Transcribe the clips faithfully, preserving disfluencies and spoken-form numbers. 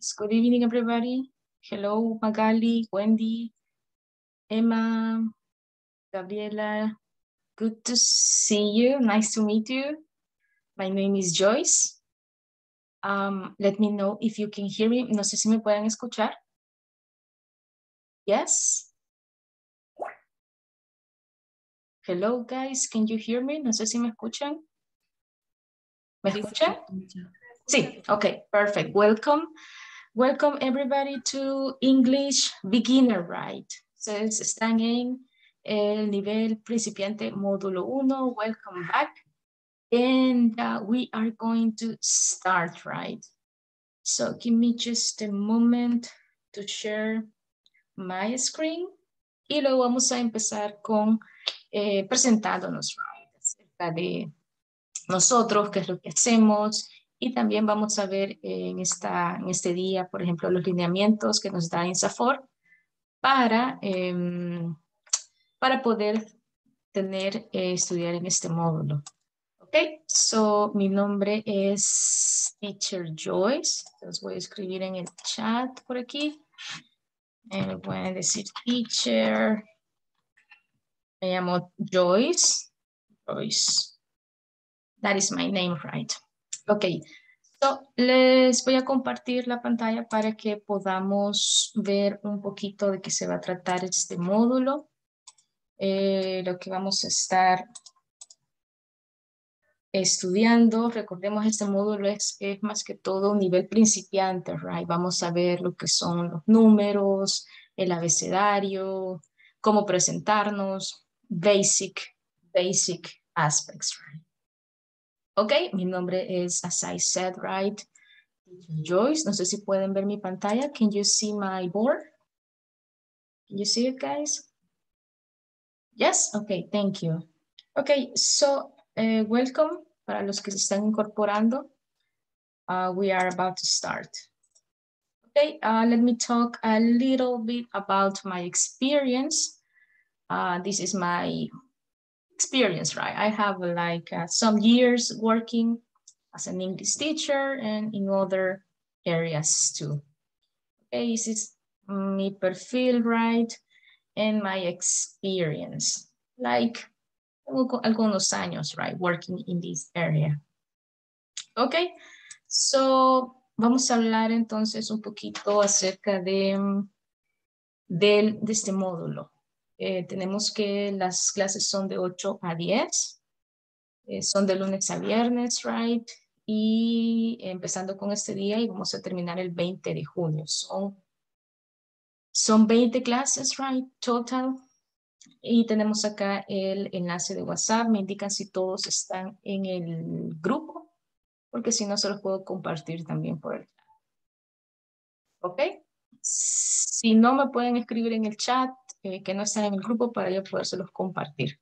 Yes, good evening, everybody. Hello, Magali, Wendy, Emma, Gabriela. Good to see you. Nice to meet you. My name is Joyce. Um, let me know if you can hear me. No sé si me pueden escuchar. Yes? Hello, guys. Can you hear me? No sé si me escuchan. ¿Me escuchan? Sí, okay, perfect. Welcome. Welcome everybody to English Beginner, right? So están en el nivel principiante módulo uno. Welcome back. And uh, we are going to start, right? So give me just a moment to share my screen. Y luego vamos a empezar con eh, presentándonos, right? Acerca de nosotros, qué es lo que hacemos. Y también vamos a ver en, esta, en este día, por ejemplo, los lineamientos que nos da INSAFORP para, eh, para poder tener, eh, estudiar en este módulo. Ok, so mi nombre es Teacher Joyce. Los voy a escribir en el chat por aquí. Eh, me pueden decir Teacher. Me llamo Joyce. Joyce. That is my name, right? Ok, so, les voy a compartir la pantalla para que podamos ver un poquito de qué se va a tratar este módulo. Eh, lo que vamos a estar estudiando, recordemos, este módulo es, es más que todo un nivel principiante, right? Vamos a ver lo que son los números, el abecedario, cómo presentarnos, basic, basic aspects, right? Ok, mi nombre es, as I said, right, Joyce. No sé si pueden ver mi pantalla. Can you see my board? Can you see it, guys? Yes? Ok, thank you. Ok, so, uh, welcome para los que se están incorporando. Uh, we are about to start. Ok, uh, let me talk a little bit about my experience. Uh, this is my experience, right? I have like uh, some years working as an English teacher and in other areas too. Okay, this is my perfil, right? And my experience, like algunos años, right? Working in this area. Okay, so vamos a hablar entonces un poquito acerca de, de, de este módulo. Eh, tenemos que las clases son de ocho a diez, eh, son de lunes a viernes, right? Y empezando con este día y vamos a terminar el veinte de junio. Son, son veinte clases, right? Total. Y tenemos acá el enlace de WhatsApp. Me indican si todos están en el grupo, porque si no se los puedo compartir también por el chat. ¿Ok? Si no me pueden escribir en el chat, Eh, que no están en el grupo para yo podérselos compartir.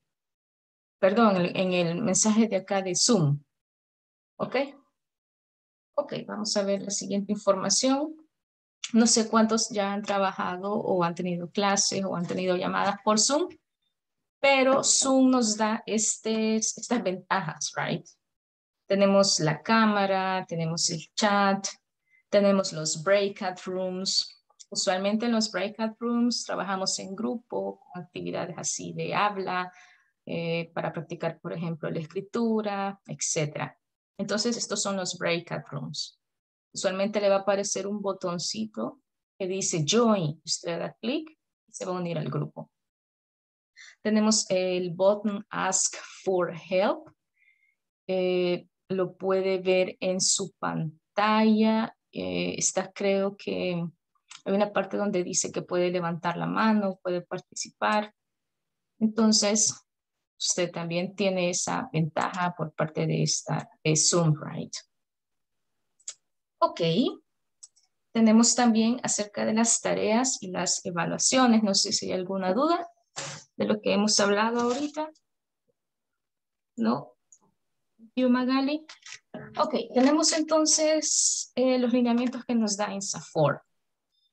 Perdón, en el, en el mensaje de acá de Zoom. ¿Ok? Ok, vamos a ver la siguiente información. No sé cuántos ya han trabajado o han tenido clases o han tenido llamadas por Zoom, pero Zoom nos da este, estas ventajas, right? Tenemos la cámara, tenemos el chat, tenemos los breakout rooms. Usualmente en los breakout rooms trabajamos en grupo, con actividades así de habla, eh, para practicar, por ejemplo, la escritura, etcétera. Entonces, estos son los breakout rooms. Usualmente le va a aparecer un botoncito que dice Join. Usted da clic y se va a unir al grupo. Tenemos el botón Ask for Help. Eh, lo puede ver en su pantalla. Eh, está, creo que... Hay una parte donde dice que puede levantar la mano, puede participar. Entonces, usted también tiene esa ventaja por parte de esta de Zoom, right? Ok. Tenemos también acerca de las tareas y las evaluaciones. No sé si hay alguna duda de lo que hemos hablado ahorita. No. ¿Y Magali? Ok. Tenemos entonces eh, los lineamientos que nos da INSAFORP.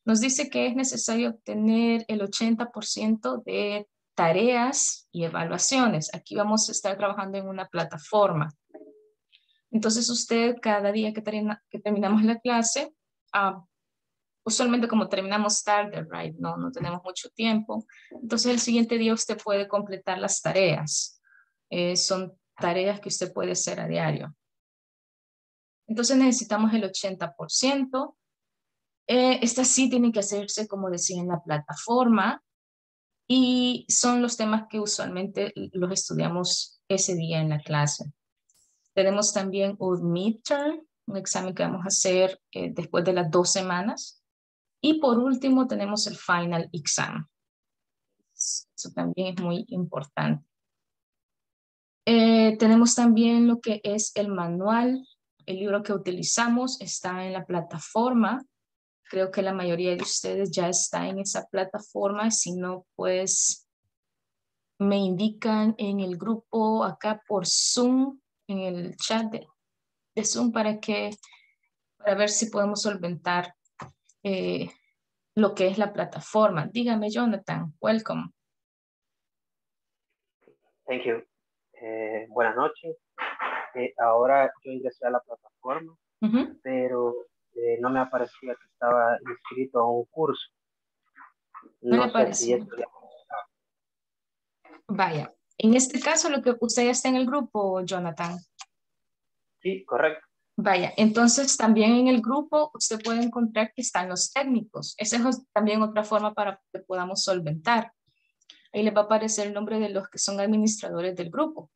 Nos dice que es necesario obtener el ochenta por ciento de tareas y evaluaciones. Aquí vamos a estar trabajando en una plataforma. Entonces usted cada día que, termina, que terminamos la clase uh, usualmente como terminamos tarde, right? No, no tenemos mucho tiempo. Entonces el siguiente día usted puede completar las tareas. Eh, son tareas que usted puede hacer a diario. Entonces necesitamos el ochenta por ciento. Eh, estas sí tienen que hacerse, como decía, en la plataforma. Y son los temas que usualmente los estudiamos ese día en la clase. Tenemos también un midterm, un examen que vamos a hacer eh, después de las dos semanas. Y por último tenemos el final exam. Eso también es muy importante. Eh, tenemos también lo que es el manual. El libro que utilizamos está en la plataforma. Creo que la mayoría de ustedes ya está en esa plataforma. Si no, pues me indican en el grupo acá por Zoom, en el chat de, de Zoom, para que para ver si podemos solventar eh, lo que es la plataforma. Dígame, Jonathan, welcome. Thank you. Eh, buenas noches. Eh, ahora yo ingresé a la plataforma, uh-huh. pero eh, no me aparecía que estaba inscrito a un curso. No, no le aparecía. Si Vaya, en este caso lo que usted ya está en el grupo, Jonathan. Sí, correcto. Vaya, entonces también en el grupo usted puede encontrar que están los técnicos. Esa es también otra forma para que podamos solventar. Ahí les va a aparecer el nombre de los que son administradores del grupo.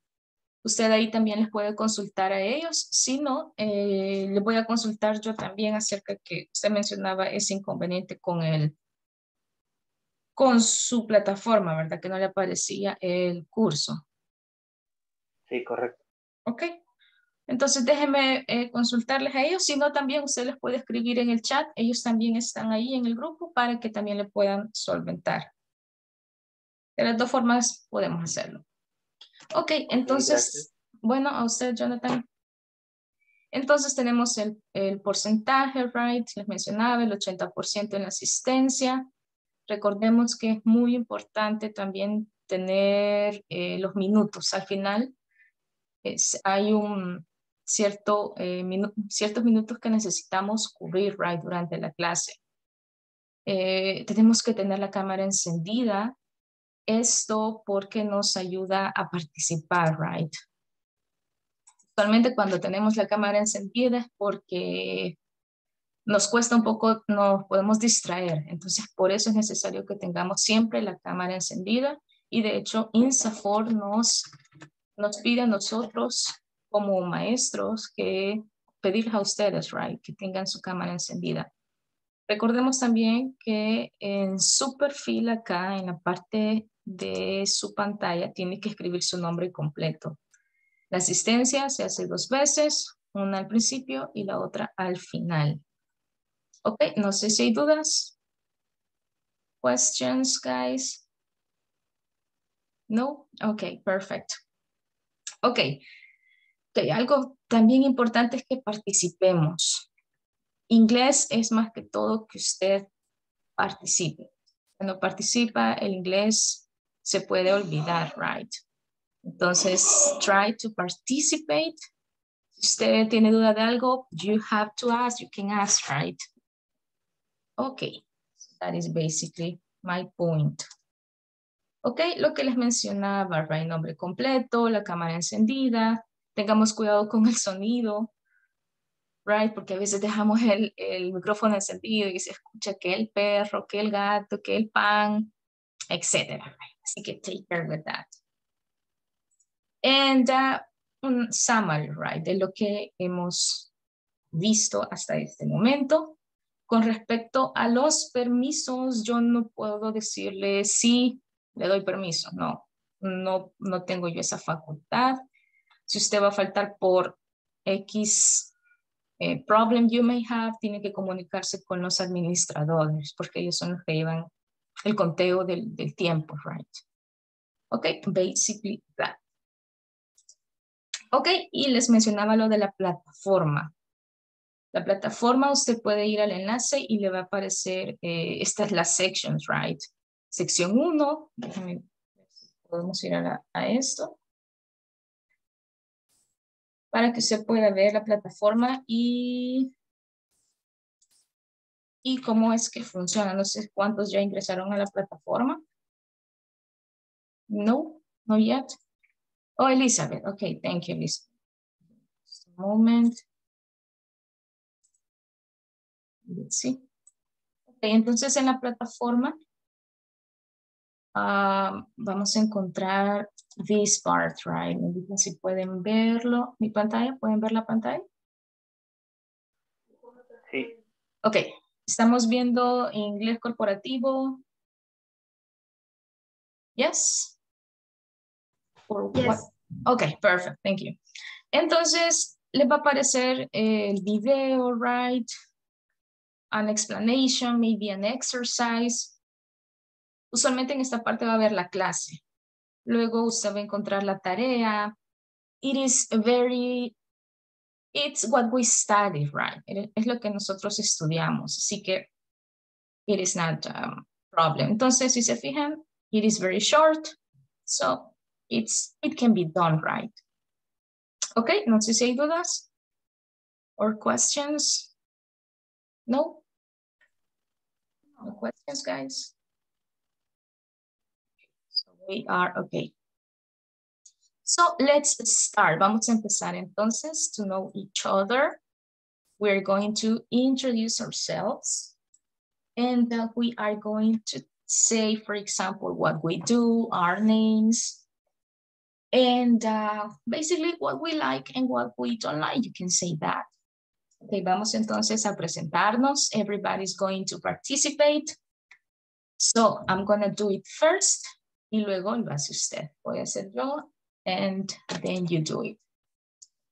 Usted ahí también les puede consultar a ellos. Si no, eh, les voy a consultar yo también acerca que usted mencionaba ese inconveniente con el, con su plataforma, ¿verdad? Que no le aparecía el curso. Sí, correcto. Ok. Entonces déjeme eh, consultarles a ellos. Si no, también usted les puede escribir en el chat. Ellos también están ahí en el grupo para que también le puedan solventar. De las dos formas podemos hacerlo. Ok, entonces, sí, bueno, a usted, Jonathan. Entonces tenemos el, el porcentaje, right? Les mencionaba el ochenta por ciento en la asistencia. Recordemos que es muy importante también tener eh, los minutos. Al final es, hay un cierto, eh, minu- ciertos minutos que necesitamos cubrir, right? Durante la clase. Eh, tenemos que tener la cámara encendida. Esto porque nos ayuda a participar, right? Actualmente cuando tenemos la cámara encendida es porque nos cuesta un poco, nos podemos distraer. Entonces, por eso es necesario que tengamos siempre la cámara encendida. Y de hecho, INSAFORP nos, nos pide a nosotros como maestros que pedirles a ustedes, right? Que tengan su cámara encendida. Recordemos también que en su perfil acá, en la parte de su pantalla, tiene que escribir su nombre completo. La asistencia se hace dos veces, una al principio y la otra al final. Ok, no sé si hay dudas. Questions, guys? No? Ok, perfect. Ok, okay. Algo también importante es que participemos. Inglés es más que todo que usted participe. Cuando participa, el inglés se puede olvidar, right? Entonces, try to participate. Si usted tiene duda de algo, you have to ask, you can ask, right? Okay, so that is basically my point. Okay, lo que les mencionaba, right? Nombre completo, la cámara encendida, tengamos cuidado con el sonido. Right? Porque a veces dejamos el, el micrófono encendido y se escucha que el perro, que el gato, que el pan, etcétera. Así que take care with that. And uh, un summary, right? De lo que hemos visto hasta este momento. Con respecto a los permisos, yo no puedo decirle si le doy permiso. No, no, no tengo yo esa facultad. Si usted va a faltar por X... Eh, problem you may have, tiene que comunicarse con los administradores porque ellos son los que llevan el conteo del, del tiempo, right? Ok, basically that. Ok, y les mencionaba lo de la plataforma. La plataforma, usted puede ir al enlace y le va a aparecer, eh, esta es la sections, right? Sección uno, déjame ver si podemos ir a, la, a esto. Para que usted pueda ver la plataforma y, y cómo es que funciona. No sé cuántos ya ingresaron a la plataforma. No, not yet. Oh, Elizabeth. Okay, thank you, Elizabeth. Just a moment. Let's see. Okay, entonces en la plataforma uh, vamos a encontrar this part, right? Me dicen si pueden verlo. ¿Mi pantalla? ¿Pueden ver la pantalla? Sí. Ok, estamos viendo inglés corporativo. Yes? Or yes. What? Ok, perfect, thank you. Entonces, les va a aparecer el video, right? An explanation, maybe an exercise. Usualmente en esta parte va a haber la clase. Luego usted va a encontrar la tarea. It is very, it's what we study, right? Es lo que nosotros estudiamos. Así que it is not a um, problem. Entonces, si se fijan, it is very short. So it's, it can be done, right? Okay, no sé si hay dudas or questions. No? No questions, guys? So we are okay. So let's start. Vamos a empezar entonces to know each other. We're going to introduce ourselves. And uh, we are going to say, for example, what we do, our names, and uh, basically what we like and what we don't like. You can say that. Okay, vamos entonces a presentarnos. Everybody's going to participate. So I'm gonna do it first, y luego lo hace usted. Voy a hacer yo, and then you do it.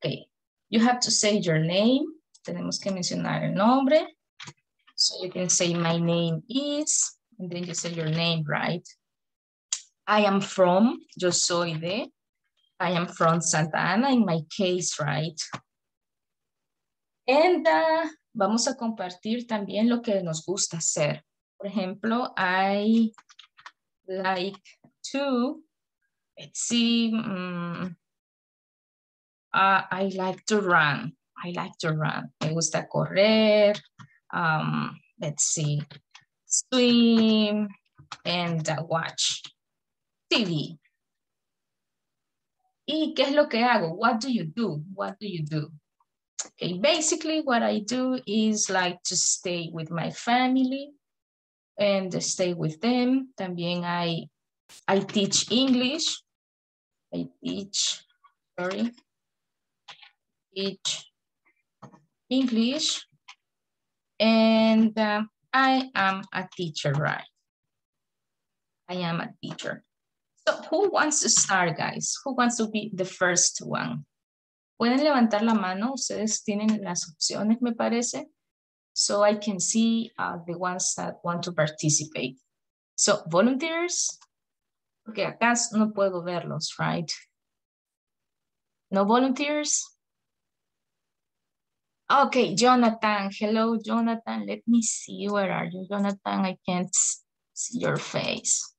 Okay, you have to say your name. Tenemos que mencionar el nombre. So you can say my name is, and then you say your name, right? I am from, yo soy de. I am from Santa Ana, in my case, right? And uh, vamos a compartir también lo que nos gusta hacer. Por ejemplo, I like to, let's see, um, uh, I like to run. I like to run. Me gusta correr. Um, let's see, swim and uh, watch T V. ¿Y qué es lo que hago? What do you do? What do you do? Okay, basically what I do is like to stay with my family and stay with them. También I, I teach English. I teach, sorry, teach English. And uh, I am a teacher, right? I am a teacher. So who wants to start, guys? Who wants to be the first one? Pueden levantar la mano, ustedes tienen las opciones, me parece. So I can see uh, the ones that want to participate. So volunteers, porque okay, acá no puedo verlos, right? No volunteers? Okay, Jonathan, hello, Jonathan. Let me see, where are you? Jonathan, I can't see your face.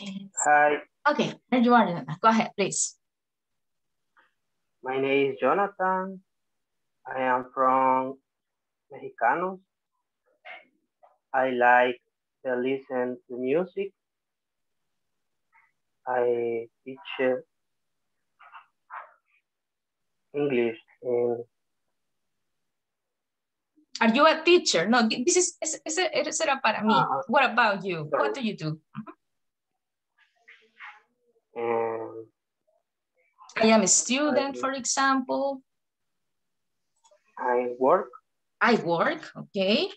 Okay. Hi. Okay, there you are, Jonathan. Go ahead, please. My name is Jonathan. I am from Mejicanos. I like to listen to music. I teach English. Are you a teacher? No, this is, es, es era para mí. Uh, what about you? Sorry. What do you do? Um, I am a student, for example. I work. I work, okay.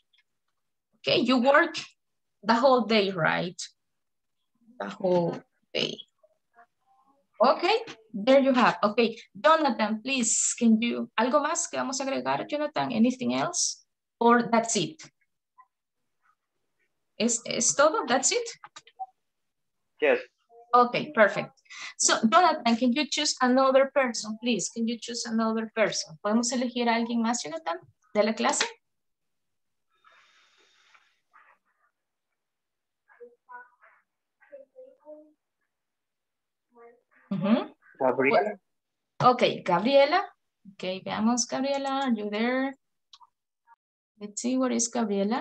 Okay, you work the whole day, right? The whole day. Okay, there you have. Okay, Jonathan, please, can you, algo más que vamos a agregar, Jonathan? Anything else? Or that's it? ¿Es, es todo? That's it? Yes. Okay, perfect. So, Jonathan, can you choose another person, please? Can you choose another person? ¿Podemos elegir a alguien más, Jonathan, de la clase? Uh-huh. Gabriela. Okay, Gabriela. Okay, veamos, Gabriela, are you there? Let's see, what is Gabriela?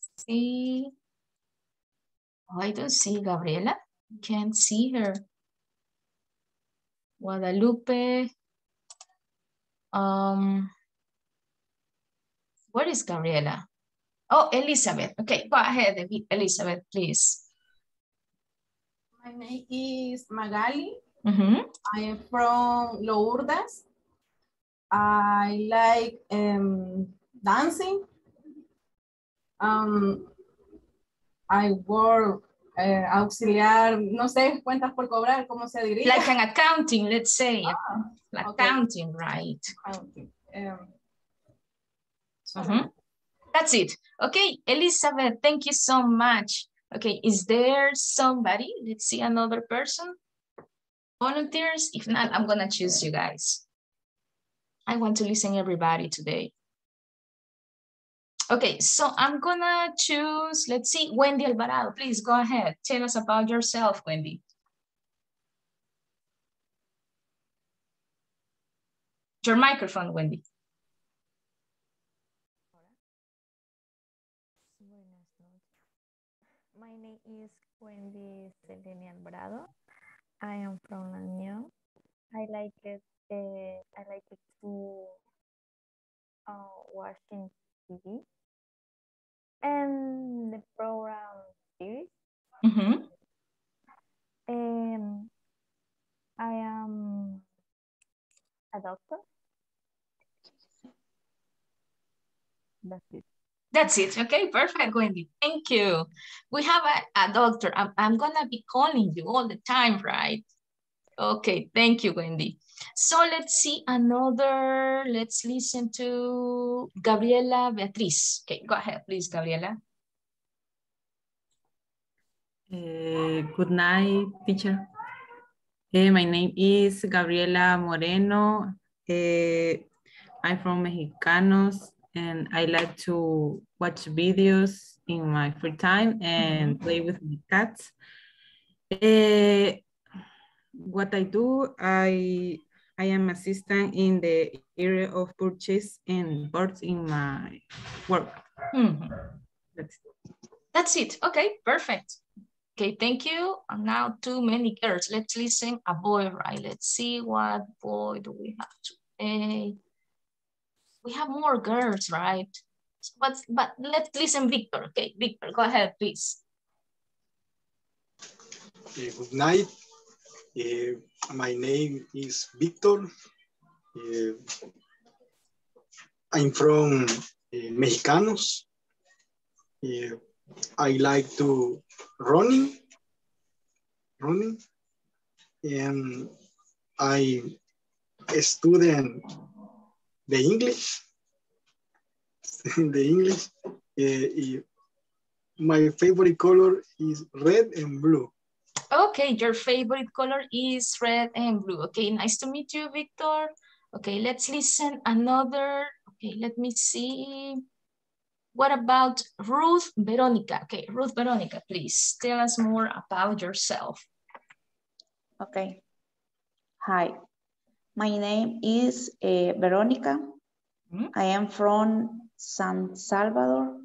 Let's see. Oh, I don't see Gabriela. Can't see her. Guadalupe. Um, what is Gabriela? Oh, Elizabeth. Okay, go ahead, Elizabeth, please. My name is Magali. Mm-hmm. I am from Lourdes. I like um, dancing. Um, I work uh, auxiliar, no sé, cuentas por cobrar, ¿cómo se diría? Like an accounting, let's say. Ah, like okay. Accounting, right? Accounting. Um, mm-hmm. That's it. Okay, Elizabeth, thank you so much. Okay, is there somebody? Let's see, another person. Volunteers? If not, I'm gonna choose you guys. I want to listen everybody today. Okay, so I'm gonna choose, let's see, Wendy Alvarado, please go ahead. Tell us about yourself, Wendy. Your microphone, Wendy. My name is Wendy Selenia Alvarado. I am from La Union. I like it. Uh, I like it to uh, watching T V and the program series. Mm-hmm. Um, I am a doctor. That's it. That's it. Okay, perfect, Wendy. Thank you. We have a, a doctor. I'm, I'm going to be calling you all the time, right? Okay, thank you, Wendy. So let's see another. Let's listen to Gabriela Beatriz. Okay, go ahead, please, Gabriela. Uh, good night, teacher. Hey, my name is Gabriela Moreno. Uh, I'm from Mejicanos. And I like to watch videos in my free time and play with my cats. Uh, what I do, I I am assistant in the area of purchase and boards in my work. Mm-hmm. That's it. That's it. Okay, perfect. Okay, thank you. And now too many girls. Let's listen a boy, right? Let's see what boy do we have today. We have more girls, right? But, but let's listen, Victor. Okay, Victor, go ahead, please. Uh, good night. Uh, my name is Victor. Uh, I'm from uh, Mexicanos. Uh, I like to running, running. And I'm a student the English, the English, uh, my favorite color is red and blue. Okay, your favorite color is red and blue. Okay, nice to meet you, Victor. Okay, let's listen another. Okay, let me see. What about Ruth Veronica? Okay, Ruth Veronica, please tell us more about yourself. Okay, hi. My name is uh, Veronica. Mm-hmm. I am from San Salvador.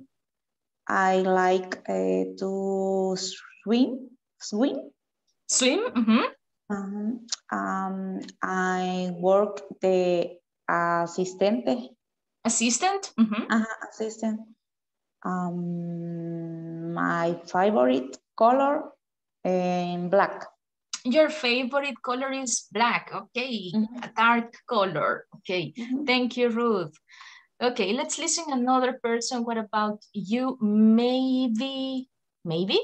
I like uh, to swim. Swim? Swim? Mm-hmm. Um, um, I work the assistente. Assistant? Mm-hmm. Uh-huh, assistant. Um, my favorite color is black. Your favorite color is black, okay, mm-hmm. A dark color, okay. Mm-hmm. Thank you, Ruth. Okay, let's listen another person. What about you? Maybe, maybe?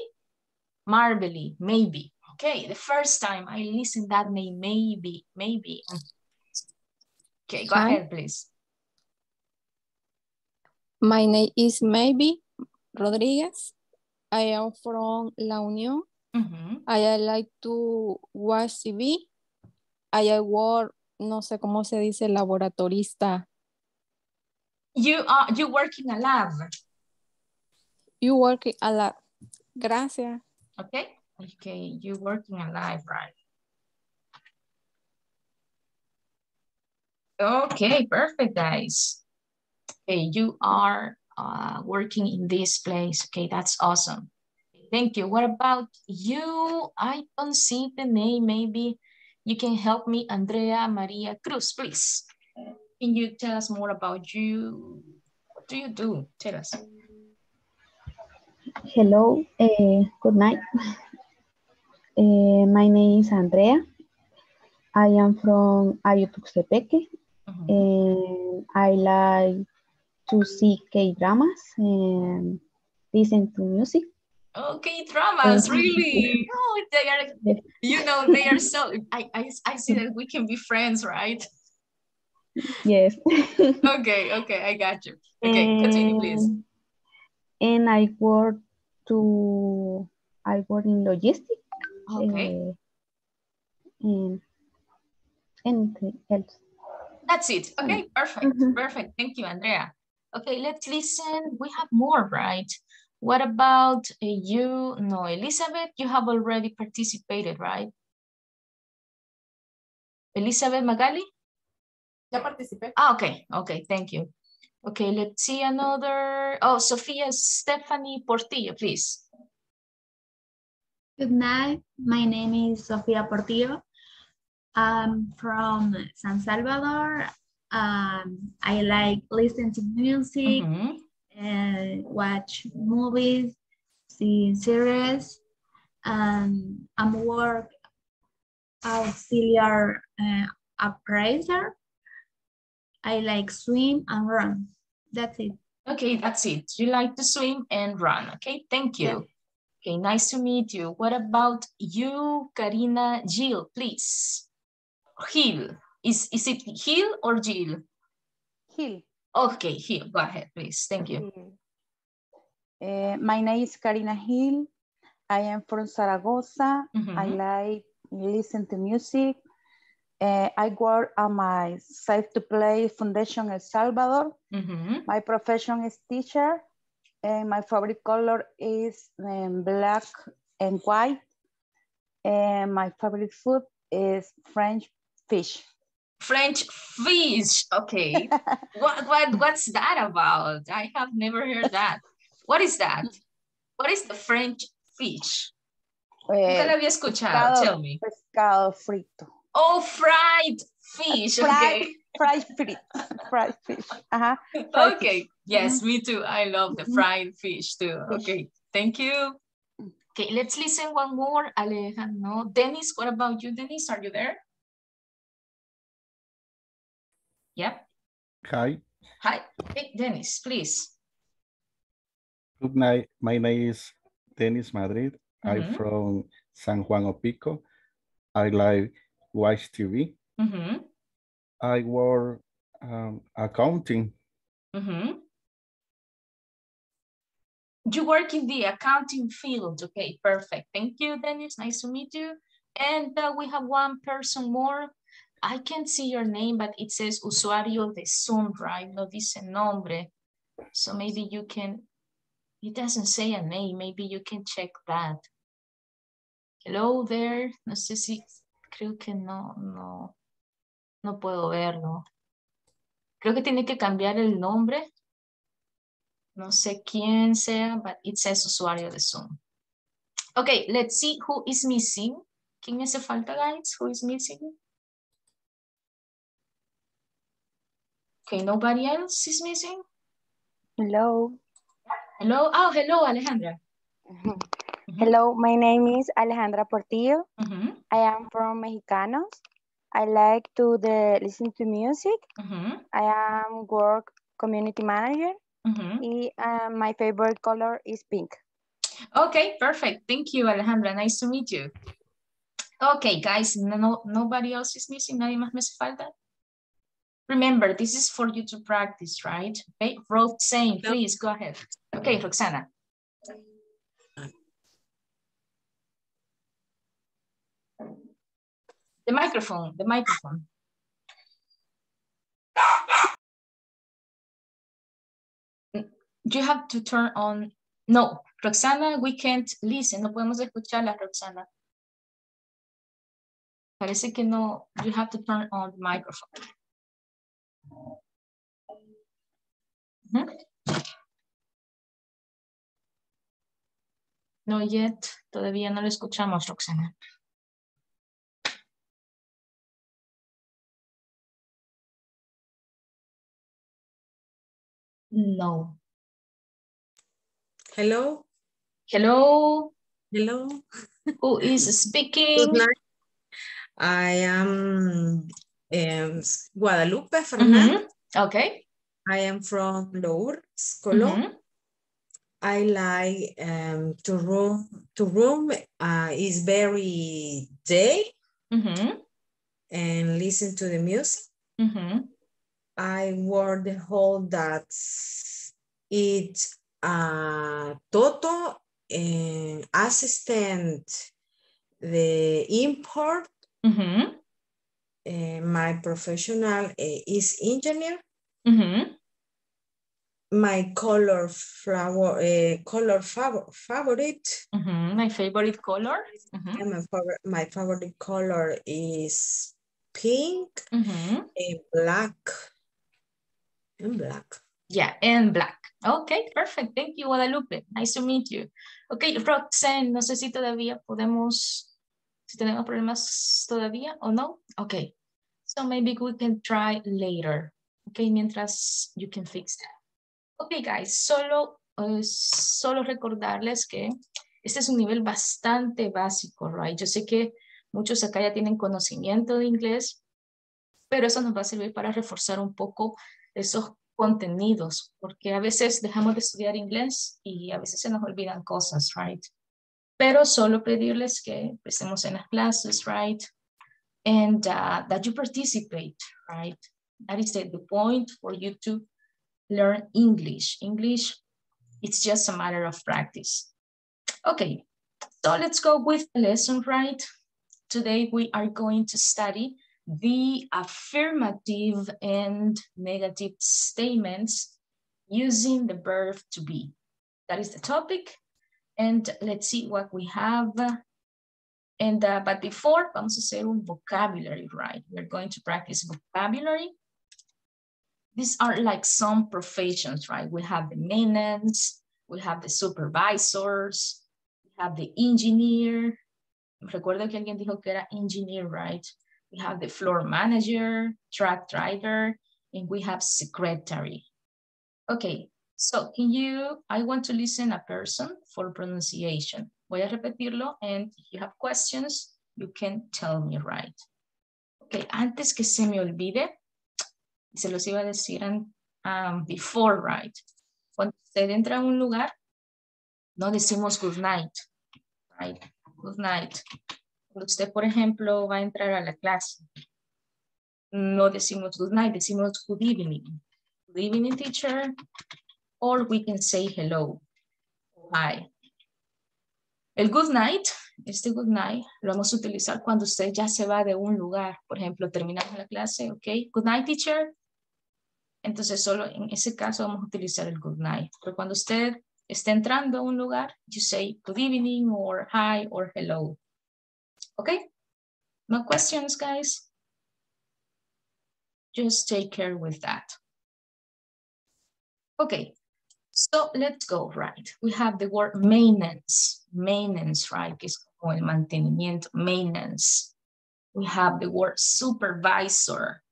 Marbeli, maybe. Okay, the first time I listen that name, maybe, maybe. Okay, go Hi. Ahead, please. My name is Maybe Rodriguez. I am from La Union. Mm-hmm. I like to watch T V. I work, no sé cómo se dice, laboratorista. You are you work in a lab. You work in a lab. Gracias. Okay. Okay. You work in a lab, right? Okay, perfect, guys. Okay, you are uh, working in this place. Okay, that's awesome. Thank you. What about you? I don't see the name. Maybe you can help me, Andrea Maria Cruz, please. Can you tell us more about you? What do you do? Tell us. Hello. Uh, good night. Uh, my name is Andrea. I am from Ayutuxtepeque. Mm-hmm. And I like to see K-dramas and listen to music. Oh, K-dramas, really? Oh, they are, you know, they are so, I, I, I see that we can be friends, right? Yes. Okay, okay, I got you. Okay, and, continue, please. And I work to, I work in logistics. Okay. Uh, and anything else. That's it. Okay, perfect. Mm-hmm. Perfect. Thank you, Andrea. Okay, let's listen. We have more, right? What about you? No, Elizabeth, you have already participated, right? Elizabeth, Magali? Ya participé. Ah, okay. Okay, thank you. Okay, let's see another. Oh, Sofia, Stephanie Portillo, please. Good night. My name is Sofia Portillo. I'm from San Salvador. Um, I like listening to music, mm-hmm. and watch movies, see series. Um, I'm work auxiliary uh, appraiser. I like swim and run. That's it. Okay, that's it. You like to swim and run. Okay, thank you. Yeah. Okay, nice to meet you. What about you, Karina Hill, please? Hill. Is, is it Hill or Jill? Hill. Okay, Hill. Go ahead, please. Thank you. Uh, my name is Karina Hill. I am from Zaragoza. Mm-hmm. I like listen to music. Uh, I work on my Safe to Play Foundation El Salvador. Mm-hmm. My profession is teacher. And my favorite color is um, black and white. And my favorite food is French fish. French fish. Okay. what what what's that about? I have never heard that. What is that? What is the French fish? Nunca la había escuchado. Pescado, Tell me. Pescado frito. Oh, fried fish. Fried, okay. Fried fish. Fried fish. Uh-huh. Fried okay. Fish. Yes, mm-hmm. me too. I love the fried fish too. Okay, thank you. Okay, let's listen one more. Alejandro. Dennis, what about you, Dennis? Are you there? Yep. Hi. Hi. Hey, Dennis, please. Good night. My name is Dennis Madrid. Mm-hmm. I'm from San Juan Opico. I like watch T V. Mm-hmm. I work um, accounting. Mm-hmm. You work in the accounting field. Okay, perfect. Thank you, Dennis. Nice to meet you. And uh, we have one person more. I can't see your name, but it says usuario de Zoom, right? No dice nombre. So maybe you can, it doesn't say a name. Maybe you can check that. Hello there. No sé si, creo que no, no, no puedo verlo. Creo que tiene que cambiar el nombre. No sé quién sea, but it says usuario de Zoom. Okay, let's see who is missing. ¿Quién me hace falta, guys? Who is missing? Okay, nobody else is missing? Hello. Hello. Oh, hello, Alejandra. Mm-hmm. Mm-hmm. Hello, my name is Alejandra Portillo. Mm-hmm. I am from Mejicanos. I like to the, listen to music. Mm-hmm. I am work community manager. Mm-hmm. And, uh, my favorite color is pink. Okay, perfect. Thank you, Alejandra. Nice to meet you. Okay, guys, no, nobody else is missing. Nadie más me hace falta. Remember, this is for you to practice, right? Okay, Roxanne, please go ahead. Okay, Roxana. The microphone, the microphone. You have to turn on, no, Roxana, we can't listen, no podemos escucharla, Roxana. Parece que no, you have to turn on the microphone. Mm-hmm. No yet, todavía no lo escuchamos, Roxana. No. Hello. Hello. Hello. Who is speaking? Good night. I am um, Guadalupe Fernandez. Mm-hmm. Okay. I am from Lourdes, Colón. Mm-hmm. I like um, to room. To room uh, is very day. Mm-hmm. And listen to the music. Mm-hmm. I wore the whole that it uh, Toto and uh, assistant the import. Mm-hmm. Uh, my professional uh, is engineer. Mm-hmm. My color flower uh, color fav favorite. Mm-hmm. My favorite color. Mm-hmm. My, favorite, my favorite color is pink. Mm-hmm. And black. And black. Yeah, and black. Okay, perfect. Thank you, Guadalupe. Nice to meet you. Okay, Roxanne, no sé si todavía podemos, si tenemos problemas todavía o no. Okay, so maybe we can try later. Okay, mientras you can fix that. Okay, guys, solo, uh, solo recordarles que este es un nivel bastante básico, right? Yo sé que muchos acá ya tienen conocimiento de inglés, pero eso nos va a servir para reforzar un poco esos contenidos, porque a veces dejamos de estudiar inglés y a veces se nos olvidan cosas, right? Pero solo pedirles que estemos en las clases, right? And uh, that you participate, right? That is the, the point for you to learn English. English, it's just a matter of practice. Okay, so let's go with the lesson, right? Today we are going to study the affirmative and negative statements using the verb to be. That is the topic. And let's see what we have. And uh, but before, vamos a hacer un vocabulary, right? We're going to practice vocabulary. These are like some professions, right? We have the maintenance, we have the supervisors, we have the engineer. Recuerdo que alguien dijo que era engineer, right? We have the floor manager, truck driver, and we have secretary. Okay, so can you, I want to listen a person for pronunciation. Voy a repetirlo, and if you have questions, you can tell me, right? Okay, antes que se me olvide, se los iba a decir um, before, right? Cuando usted entra a un lugar, no decimos good night, right? Good night. Cuando usted, por ejemplo, va a entrar a la clase, no decimos good night, decimos good evening. Good evening, teacher. Or we can say hello. Hi. El good night, este good night, lo vamos a utilizar cuando usted ya se va de un lugar. Por ejemplo, terminamos la clase, ok, good night, teacher. Entonces, solo en ese caso vamos a utilizar el good night. Pero cuando usted está entrando a un lugar, you say good evening, or hi, or hello. Okay, no questions, guys. Just take care with that. Okay, so let's go, right? We have the word maintenance. Maintenance, right? Que es como el mantenimiento, maintenance. We have the word supervisor.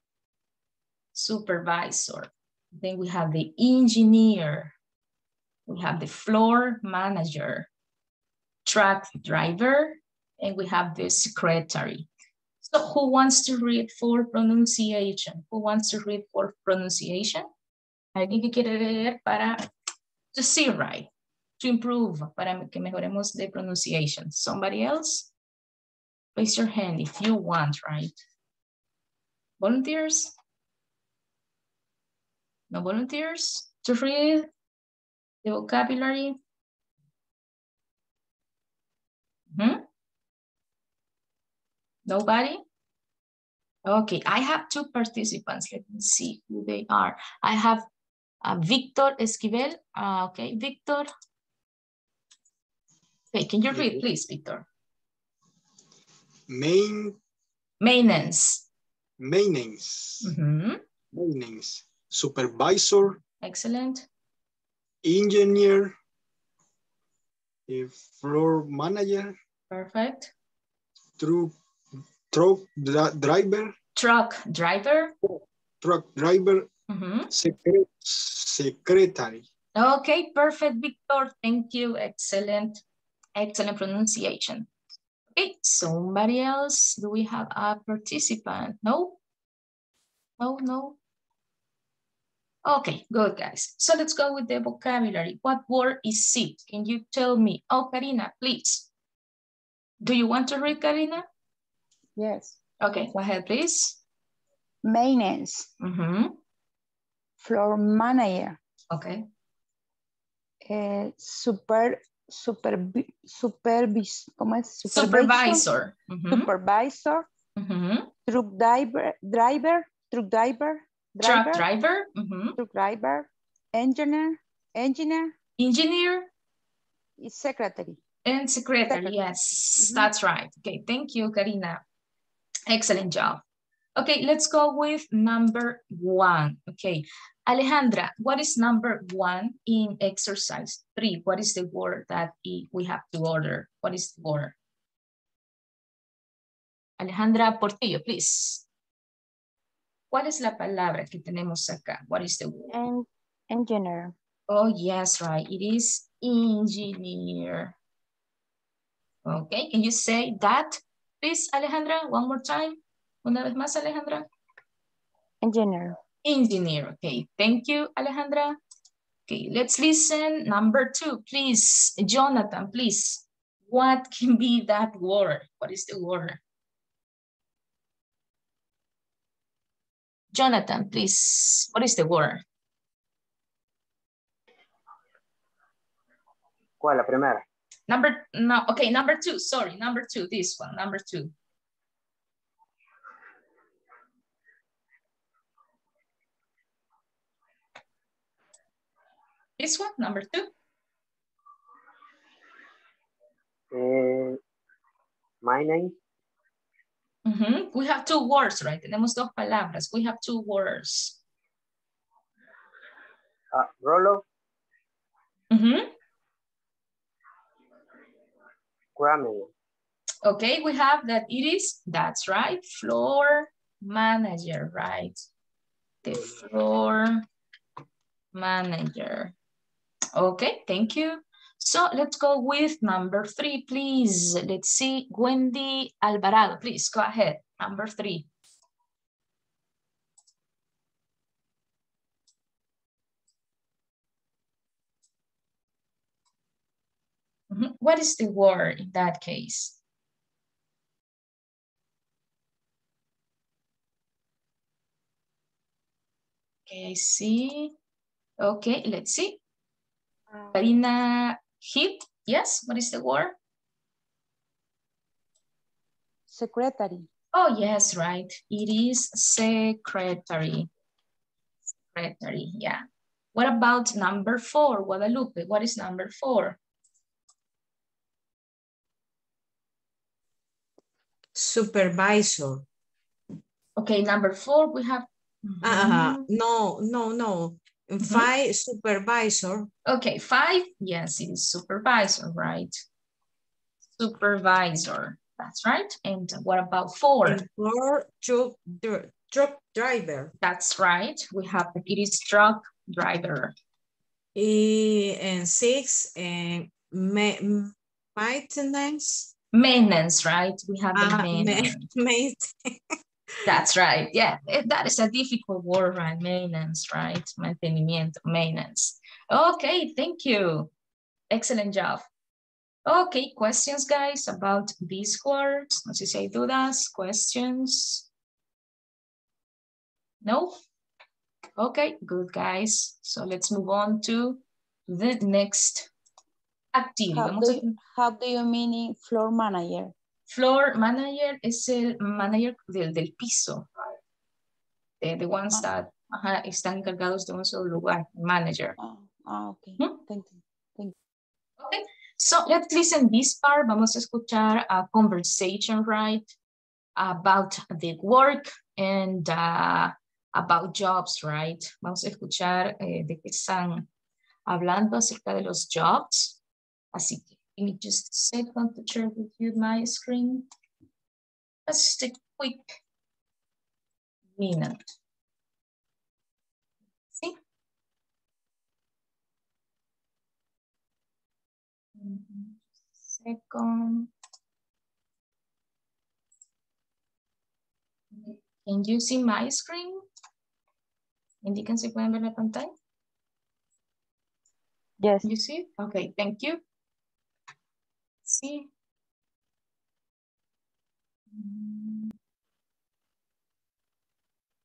Supervisor. Then we have the engineer. We have the floor manager. Truck driver. And we have the secretary. So who wants to read for pronunciation? Who wants to read for pronunciation? ¿Alguien que quiere leer para to see right? To improve, para que mejoremos the pronunciation. Somebody else? Raise your hand if you want, right? Volunteers? No volunteers to read the vocabulary? Mm-hmm. Nobody? Okay, I have two participants. Let me see who they are. I have uh, Victor Esquivel. Uh, okay, Victor. Okay, can you read, please, Victor? Main. Maintenance. Maintenance. Mm-hmm. My name is supervisor. Excellent. Engineer. Floor manager. Perfect. Truck driver. Truck driver. Truck driver. Mm-hmm. Secret secretary. Okay, perfect, Victor. Thank you. Excellent. Excellent pronunciation. Okay, somebody else? Do we have a participant? No? No, no. Okay, good, guys. So let's go with the vocabulary. What word is it? Can you tell me? Oh, Karina, please. Do you want to read, Karina? Yes. Okay, go ahead, please. Maintenance. Mm-hmm. Floor manager. Okay. Uh, super, super, supervis, supervisor. Supervisor. Mm-hmm. Supervisor. Mm-hmm. Truck driver, driver, truck driver, driver. Truck driver. Mm-hmm. Truck driver. Engineer, engineer. Engineer. Secretary. And secretary, secretary. Yes, mm-hmm. That's right. Okay, thank you, Karina. Excellent job. Okay, let's go with number one. Okay, Alejandra, what is number one in exercise three? What is the word that we have to order? What is the word? Alejandra Portillo, please. ¿Cuál es la palabra que tenemos acá? What is the word? En engineer. Oh, yes, right. It is engineer. Okay, can you say that, please, Alejandra, one more time? Una vez más, Alejandra. Engineer. Engineer. Okay. Thank you, Alejandra. Okay. Let's listen. Number two, please. Jonathan, please. What can be that word? What is the word? Jonathan, please. What is the word? ¿Cuál la primera? Number, no, okay, number two. Sorry, number two. This one, number two. This one, number two. Uh, my name. Mm-hmm. We have two words, right? Tenemos dos palabras. We have two words. Uh, Rolo. Mm-hmm. Grammy. Okay, we have that it is, that's right, floor manager, right? The floor manager. Okay, thank you. So let's go with number three, please. Let's see, Wendy Alvarado, please go ahead. Number three. Mm-hmm. What is the word in that case? Okay, I see. Okay, let's see. Karina Hill, yes, what is the word? Secretary. Oh, yes, right. It is secretary. Secretary, yeah. What about number four, Guadalupe? What is number four? Supervisor. Okay, number four, we have... Uh, no, no, no. Five, supervisor. Okay, five, yes, it is supervisor, right? Supervisor, that's right. And what about four? And four, truck, truck driver. That's right, we have, it is truck driver. And six, and maintenance. Maintenance, right, we have the uh, maintenance. That's right. Yeah, that is a difficult word, right? Maintenance, right? Mantenimiento, maintenance. Okay, thank you. Excellent job. Okay, questions, guys, about these words? No sé si hay dudas, questions. No? Okay, good, guys. So let's move on to the next activity. How do you, how do you mean floor manager? Floor manager es el manager del, del piso. The, the ones that uh, están encargados de un solo lugar, manager. Oh, oh, okay. Hmm? Thank you. Thank you. Okay, so let's listen this part. Vamos a escuchar a conversation, right? About the work and uh, about jobs, right? Vamos a escuchar eh, de qué están hablando acerca de los jobs. Así que, give me just a second to share with you my screen. Just a quick minute. See? Second. Can you see my screen? Indican si pueden ver la pantalla. Yes. You see? Okay, thank you. See?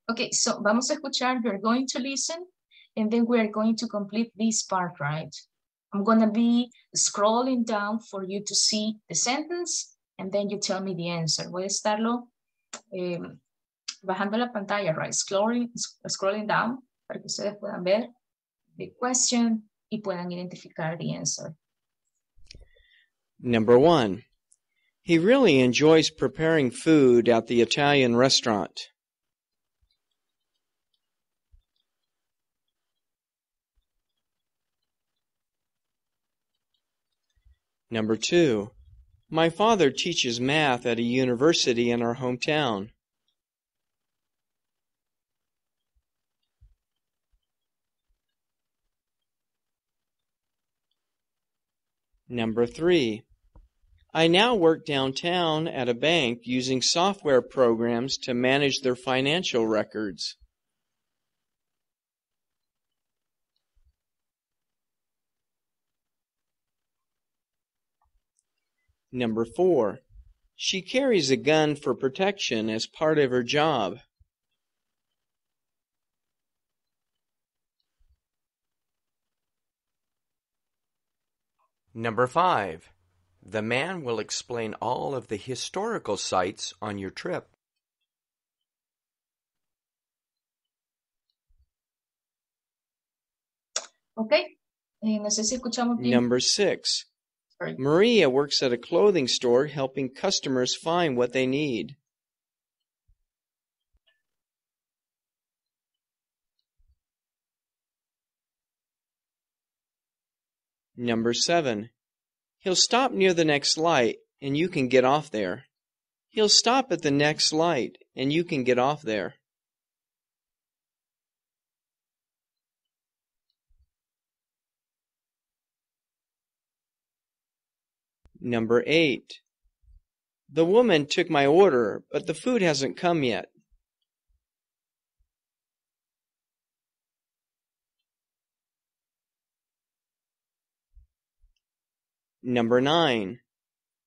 Okay, so vamos a escuchar, we're going to listen, and then we're going to complete this part, right? I'm gonna be scrolling down for you to see the sentence, and then you tell me the answer. Voy a estarlo um, bajando la pantalla, right? Scrolling, scrolling down, para que ustedes puedan ver the question y puedan identificar the answer. Number one, he really enjoys preparing food at the Italian restaurant. Number two, my father teaches math at a university in our hometown. Number three, I now work downtown at a bank using software programs to manage their financial records. Number four, she carries a gun for protection as part of her job. Number five, the man will explain all of the historical sites on your trip. Okay. No sé si escuchamos bien. Number six, sorry. Maria works at a clothing store helping customers find what they need. Number seven, he'll stop near the next light and you can get off there. He'll stop at the next light and you can get off there. Number eight, the woman took my order, but the food hasn't come yet. Number nine,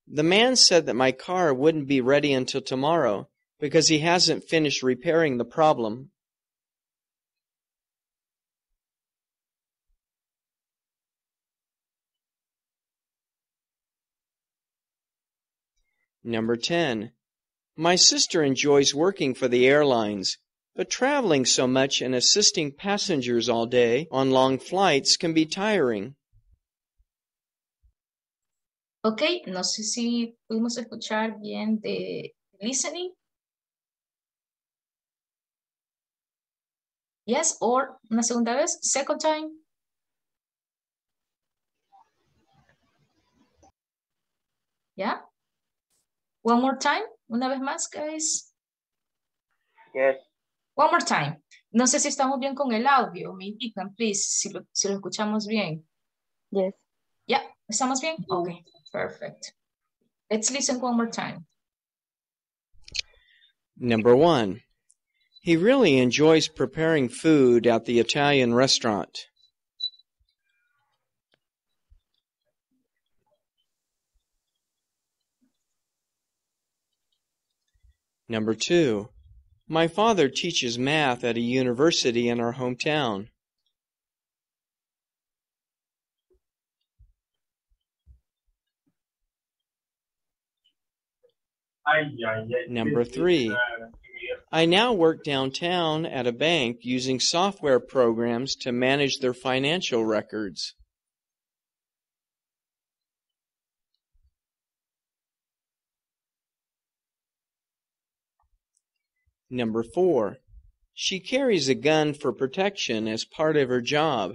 the man said that my car wouldn't be ready until tomorrow because he hasn't finished repairing the problem. Number ten, my sister enjoys working for the airlines, but traveling so much and assisting passengers all day on long flights can be tiring. Ok, no sé si pudimos escuchar bien de listening. Yes, or una segunda vez, second time. Yeah. One more time, una vez más, guys. Yes. One more time. No sé si estamos bien con el audio, me indican, please, si lo, si lo escuchamos bien. Yes. Yeah, ¿estamos bien? Ok. Perfect. Let's listen one more time. Number one, he really enjoys preparing food at the Italian restaurant. Number two, my father teaches math at a university in our hometown. Number three, I now work downtown at a bank using software programs to manage their financial records. Number four, She carries a gun for protection as part of her job.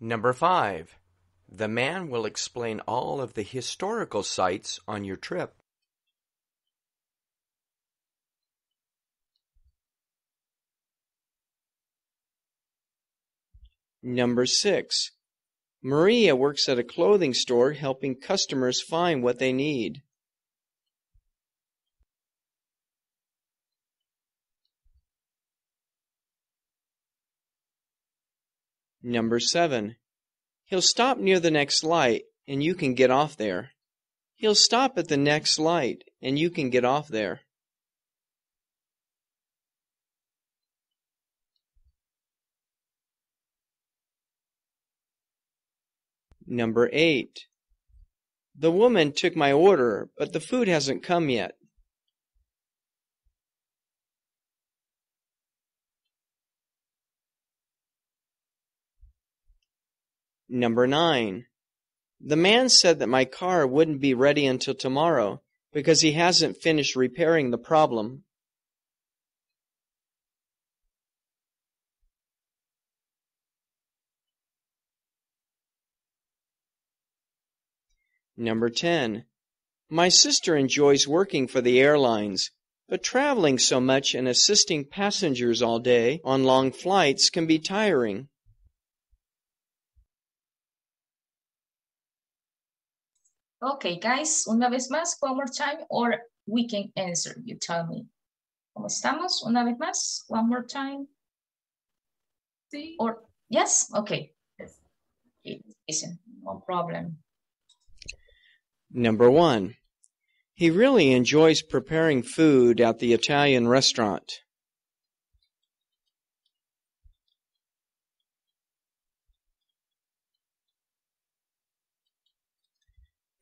Number five. The man will explain all of the historical sites on your trip. Number six. Maria works at a clothing store helping customers find what they need. Number seven. He'll stop near the next light and you can get off there. He'll stop at the next light and you can get off there. Number eight. The woman took my order, but the food hasn't come yet. Number nine. The man said that my car wouldn't be ready until tomorrow because he hasn't finished repairing the problem. Number ten. My sister enjoys working for the airlines, but traveling so much and assisting passengers all day on long flights can be tiring. Okay, guys, una vez más, one more time, or we can answer, you tell me. ¿Cómo estamos? Una vez más, one more time. Sí. Or, yes, okay. Listen, no problem. Number one, he really enjoys preparing food at the Italian restaurant.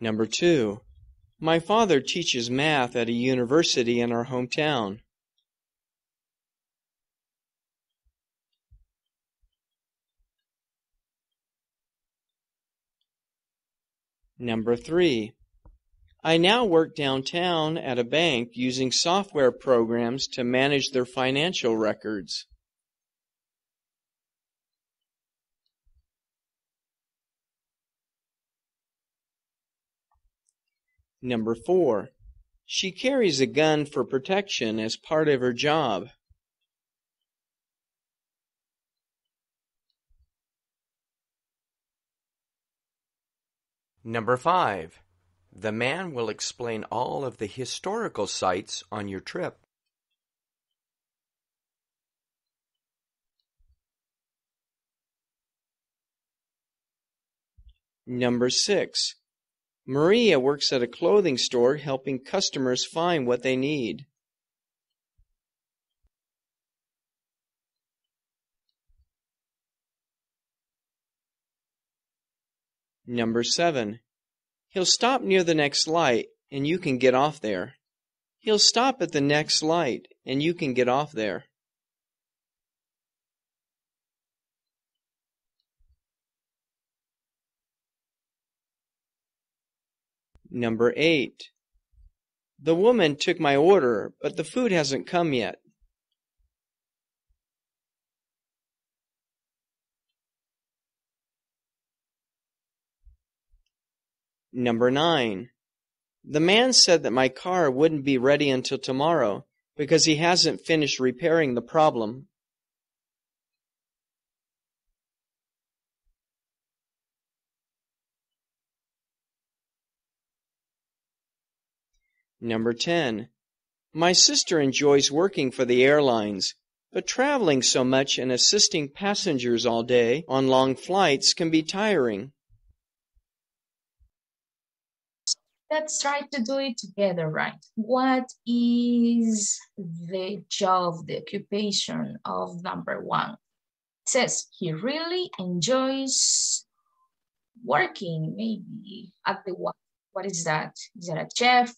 Number two, my father teaches math at a university in our hometown. Number three, I now work downtown at a bank using software programs to manage their financial records. Number four, she carries a gun for protection as part of her job. Number five. The man will explain all of the historical sites on your trip. Number six. Maria works at a clothing store helping customers find what they need. Number seven. He'll stop near the next light and you can get off there. He'll stop at the next light and you can get off there. Number eight. The woman took my order, but the food hasn't come yet. Number nine. The man said that my car wouldn't be ready until tomorrow because he hasn't finished repairing the problem. Number ten. My sister enjoys working for the airlines, but traveling so much and assisting passengers all day on long flights can be tiring. Let's try to do it together, right? What is the job, the occupation of number one? It says he really enjoys working, maybe, at the what? What is that? Is that a chef?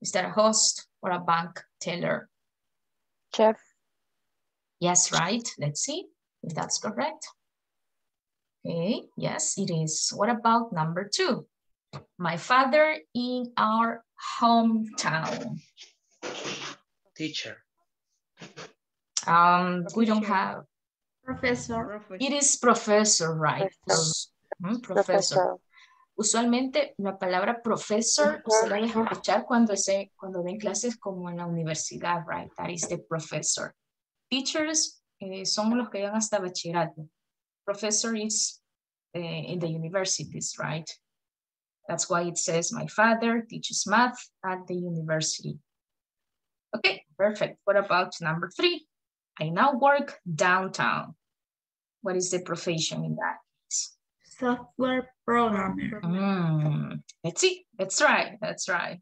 Is that a host or a bank teller? Chef. Yes, right. Let's see if that's correct. Okay, yes, it is. What about number two? my father in our hometown. Teacher. Um, we don't have. Professor. Professor. It is professor, right? Professor. Mm, professor. Professor. Usualmente la palabra professor se la deja escuchar cuando, se, cuando den clases como en la universidad, right? That is the professor. Teachers eh, son los que llegan hasta bachillerato. Professor is eh, in the universities, right? That's why it says my father teaches math at the university. Okay, perfect. What about number three? I now work downtown. What is the profession in that case? Software programmer. Mm, let's see. That's right. That's right.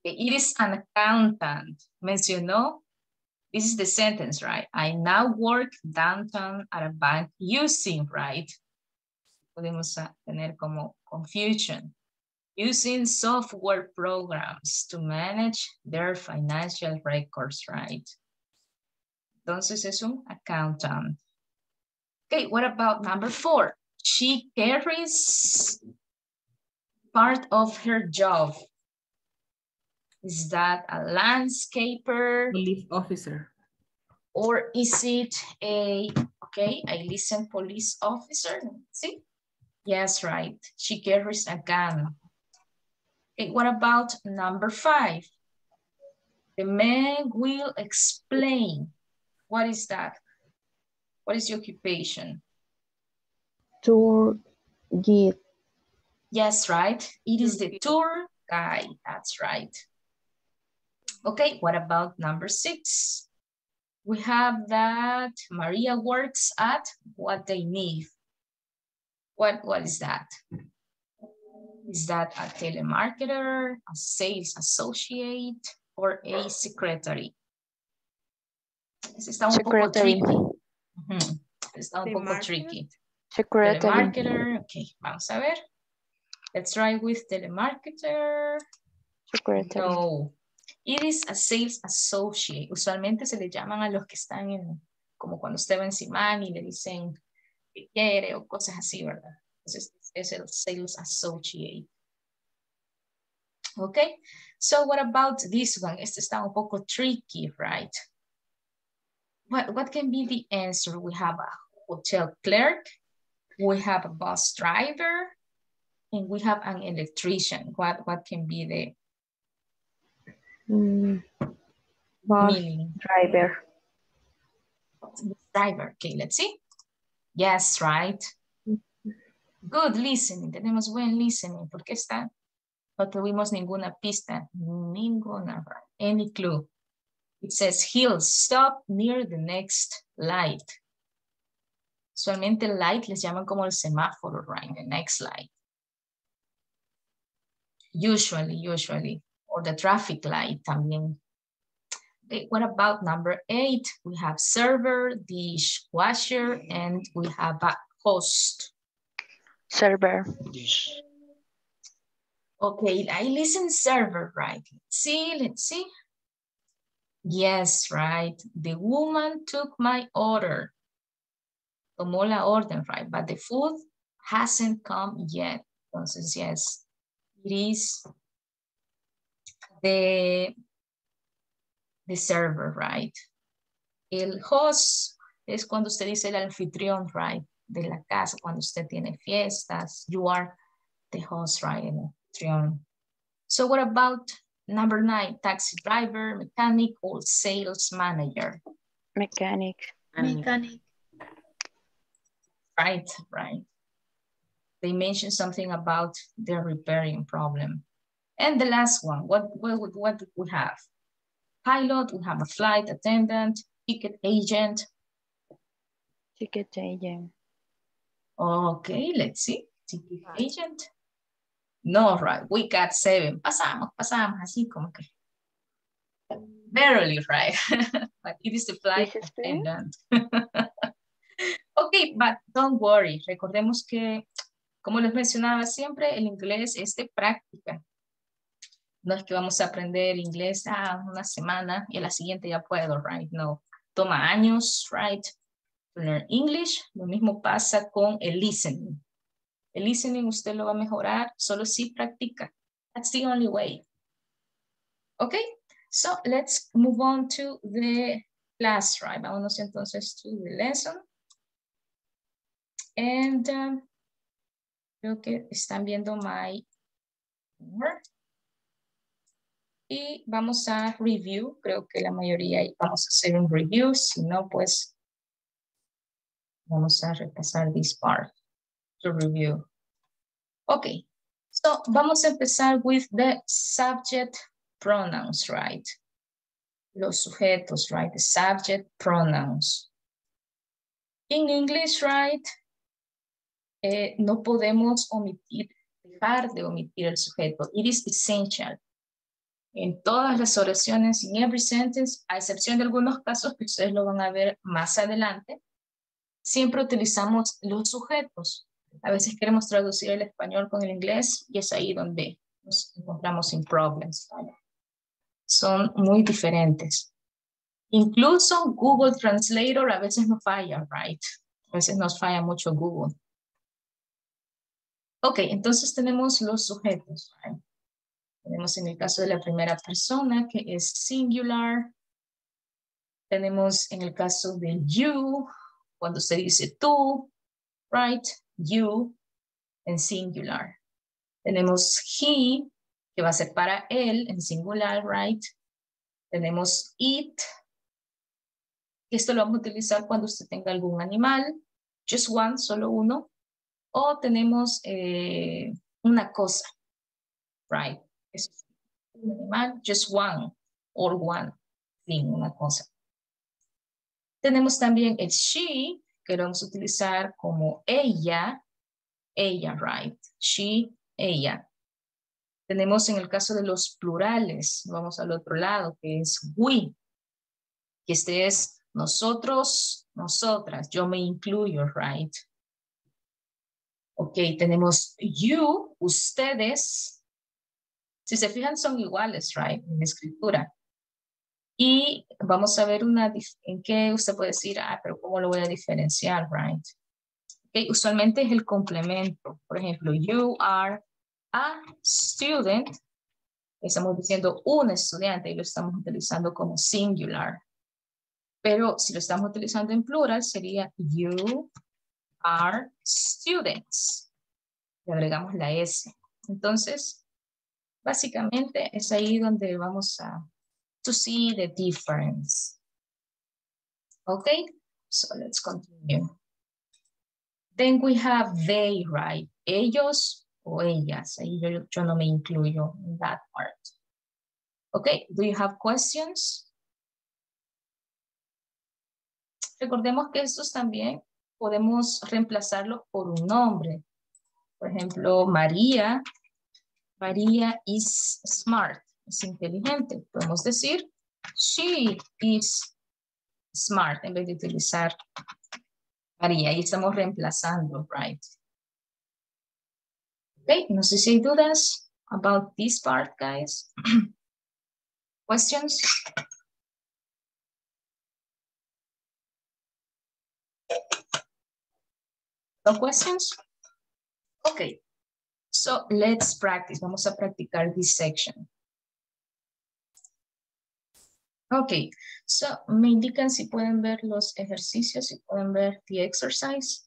Okay, it is an accountant. Mencionó. This is the sentence, right? I now work downtown at a bank using, right? Podemos tener como confusion. Using software programs to manage their financial records, right? Entonces es un accountant. Okay, what about number four? She carries part of her job. Is that a landscaper? Police officer. Or is it a, okay, I listen, police officer, see? Yes, right, she carries a gun. Okay, what about number five? The man will explain. What is that? What is your occupation? Tour guide. Yes, right. It is the tour guide. That's right. Okay, what about number six? We have that Maria works at what they need. What, what is that? Is that a telemarketer, a sales associate, or a secretary? This is un poco tricky. Uh-huh. Está un poco tricky. Telemarketer. Okay, vamos a ver. Let's try with telemarketer. Secretary. No. It is a sales associate. Usualmente se le llaman a los que están en, como cuando usted va en Simán y le dicen que quiere o cosas así, ¿verdad? Entonces es el sales associate. Okay, so what about this one? Este está un poco tricky, right? What, what can be the answer? We have a hotel clerk, we have a bus driver, and we have an electrician. What, what can be the mm, bus meaning? Driver. Driver, okay, let's see. Yes, right. Good listening, tenemos buen listening, porque está, no tuvimos ninguna pista, ninguna, any clue. It says he'll stop near the next light. Usualmente light les llaman como el semáforo, right? The next light. Usually, usually. Or the traffic light también. Okay, what about number eight? We have server, dishwasher, and we have a host. Server. Dish. Okay, I listen server, right? Let's see, let's see. Yes, right. The woman took my order. Tomó la orden, right? But the food hasn't come yet. Entonces, yes, it is the, the server, right? El host es cuando usted dice el anfitrión, right? De la casa, cuando usted tiene fiestas. You are the host, right? El anfitrión. So what about number nine, taxi driver, mechanic, or sales manager? Mechanic. Mechanic. Right, right. They mentioned something about their repairing problem. And the last one, what, what, what do we have? Pilot, we have a flight attendant, ticket agent. Ticket agent. Okay, let's see. Ticket agent. No, right, we got seven. Pasamos, pasamos, así como que. Barely, right? But it is the flight attendant. Okay, but don't worry. Recordemos que, como les mencionaba siempre, el inglés es de práctica. No es que vamos a aprender inglés a una semana y a la siguiente ya puedo, right? No, toma años, right? To learn English. Lo mismo pasa con el listening. El listening usted lo va a mejorar solo si practica. That's the only way. Okay, so let's move on to the class, right? Vámonos entonces to the lesson. And um, creo que están viendo my work. Y vamos a review. Creo que la mayoría vamos a hacer un review. Si no, pues vamos a repasar this part to review. Okay, so vamos a empezar with the subject pronouns, right? Los sujetos, right? The subject pronouns. In English, right? Eh, no podemos omitir, dejar de omitir el sujeto. It is essential. En todas las oraciones, in every sentence, a excepción de algunos casos que ustedes lo van a ver más adelante, siempre utilizamos los sujetos. A veces queremos traducir el español con el inglés y es ahí donde nos encontramos sin problemas. ¿Vale? Son muy diferentes. Incluso Google Translator a veces nos falla, right? A veces nos falla mucho Google. Ok, entonces tenemos los sujetos, right? Tenemos en el caso de la primera persona que es singular. Tenemos en el caso del you, cuando se dice tú, right? You en singular. Tenemos he, que va a ser para él en singular, right? Tenemos it. Esto lo vamos a utilizar cuando usted tenga algún animal. Just one, solo uno. O tenemos eh, una cosa, right? Un animal, just one, or one thing, una cosa. Tenemos también el she, que lo vamos a utilizar como ella, ella, right? She, ella. Tenemos en el caso de los plurales, vamos al otro lado, que es we, que este es nosotros, nosotras, yo me incluyo, right? Ok, tenemos you, ustedes. Si se fijan, son iguales, right, en escritura. Y vamos a ver una en qué usted puede decir, ah, pero ¿cómo lo voy a diferenciar, right? Okay, usualmente es el complemento. Por ejemplo, you are a student. Estamos diciendo un estudiante y lo estamos utilizando como singular. Pero si lo estamos utilizando en plural, sería you are students. Le agregamos la S. Entonces, básicamente es ahí donde vamos a to see the difference. Okay, so let's continue. Then we have they, right? Ellos o ellas. Ahí yo, yo no me incluyo in that part. Okay, do you have questions? Recordemos que estos también podemos reemplazarlos por un nombre. Por ejemplo, María. María is smart, es inteligente. Podemos decir, she is smart, en vez de utilizar María. Ahí estamos reemplazando, right? Ok, no sé si hay dudas about this part, guys. Questions? No questions? Ok. So let's practice. Vamos a practicar this section. Okay, so me indican si pueden ver los ejercicios, si pueden ver the exercise.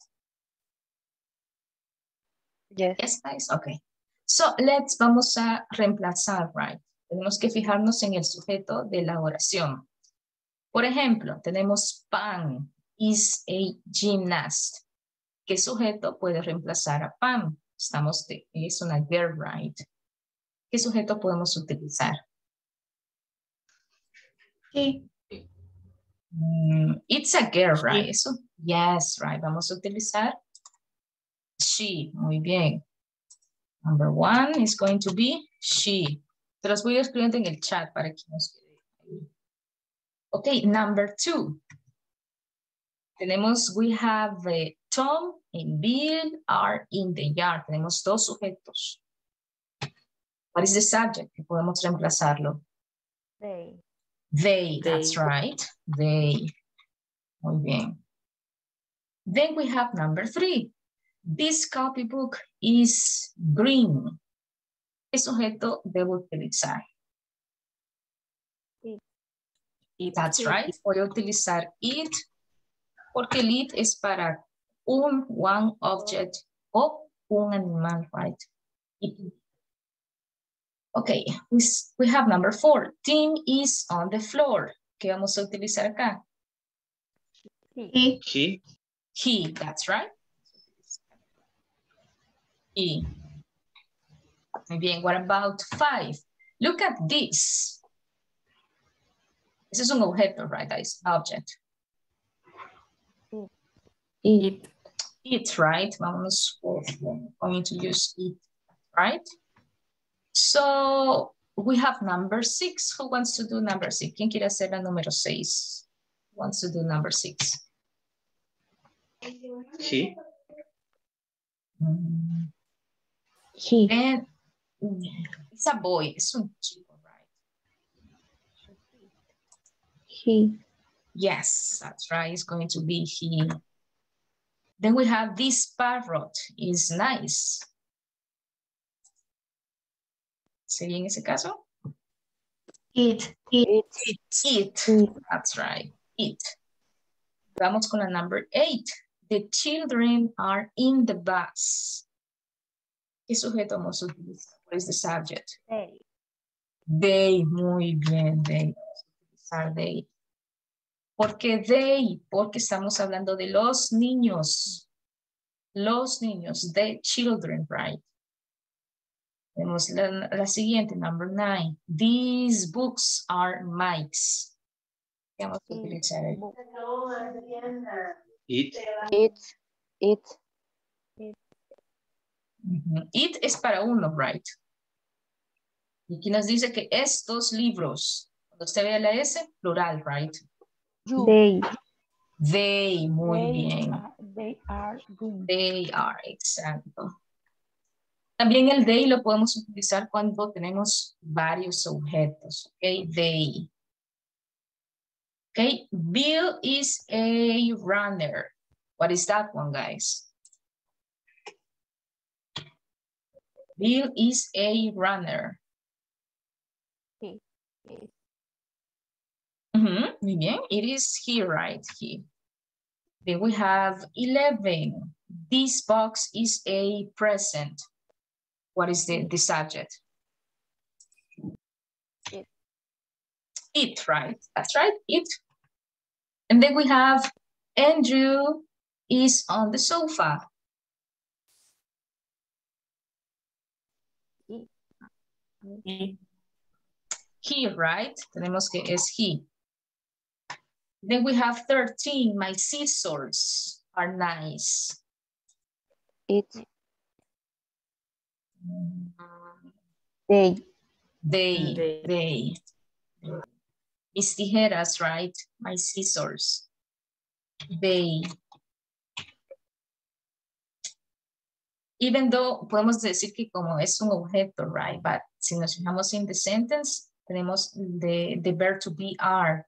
Yes. Yes, guys, okay. So let's, vamos a reemplazar, right? Tenemos que fijarnos en el sujeto de la oración. Por ejemplo, tenemos Pam is a gymnast. ¿Qué sujeto puede reemplazar a Pam? Estamos, de, es una girl, right? ¿Qué sujeto podemos utilizar? Sí. Mm, it's a girl, right? Sí. Eso, yes, right. Vamos a utilizar she. Muy bien. Number one is going to be she. Se los voy escribiendo en el chat para que nos quede. Ok, number two. Tenemos, we have uh, Tom and Bill are in the yard. Tenemos dos sujetos. What is the subject que podemos reemplazarlo? They. They, they. That's right. They. Muy bien. Then we have number three. This copybook is green, ¿qué sujeto debo utilizar? It. That's right, voy a utilizar it, porque el it es para un, one object o un animal, right? It. Okay, we, we have number four. Tim is on the floor. ¿Qué vamos a utilizar acá? He. He, he, that's right. He. Muy bien, what about five? Look at this. This is an objeto, right? That is object. It. It, right? Vamos, we're going to use it, right? So we have number six. Who wants to do number six? ¿Quién quiere hacer la número seis? Who wants to do number six? She. Mm. He. And it's a boy, it's a chico, right? He. Yes, that's right, it's going to be he. Then we have this parrot, it's nice. ¿Sería en ese caso? It, it, it, it, it. That's right, it. Vamos con la number eight. The children are in the bus. ¿Qué sujeto vamos a utilizar? What is the subject? They. They, muy bien, they. Are they. ¿Por qué they? Porque estamos hablando de los niños. Los niños, the children, right? Tenemos la, la siguiente, number nine. These books are Mike's. ¿Qué vamos a utilizar? It. It. It. It. Mm-hmm. It es para uno, right? Y aquí nos dice que estos libros, cuando usted vea la S, plural, right? You. They. They, muy they bien. Are, they are good. They are, exacto. También el they lo podemos utilizar cuando tenemos varios objetos, ok? They. Ok, Bill is a runner. What is that one, guys? Bill is a runner. Sí. Sí. Mm-hmm. Muy bien. It is here, right? Here. Then we have eleven. This box is a present. What is the, the subject? It. It, right? That's right, it. And then we have Andrew is on the sofa. He, right? Tenemos que es he. Then we have thirteen. My scissors are nice. It. They. They. They. They. Mis tijeras, right? My scissors. They. Even though podemos decir que como es un objeto, right? But si nos fijamos in the sentence, tenemos the, the verb to be are.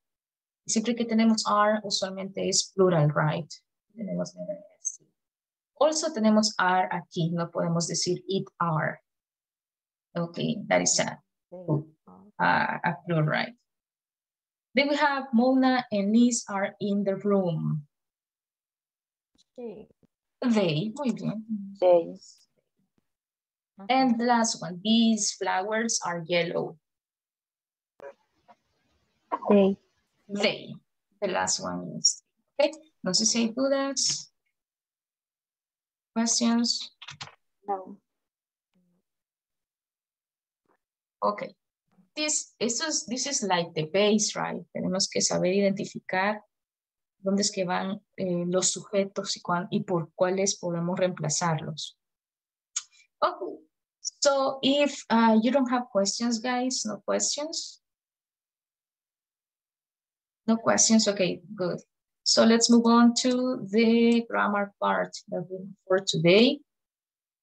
Siempre que tenemos are, usualmente es plural, right? Tenemos also tenemos are aquí, no podemos decir it are. Okay, that is a, a, a plural, right? Then we have Mona and Liz are in the room. Okay. They, muy bien. They. And the last one, these flowers are yellow. They. They. The last one is. Okay. No sé si hay dudas. Questions? No. Okay. This, this, is, this is like the base, right? Tenemos que saber identificar dónde es que van eh, los sujetos y, cuán, y por cuáles podemos reemplazarlos. Okay, so if uh, you don't have questions, guys, no questions? No questions, okay, good. So let's move on to the grammar part that we have for today,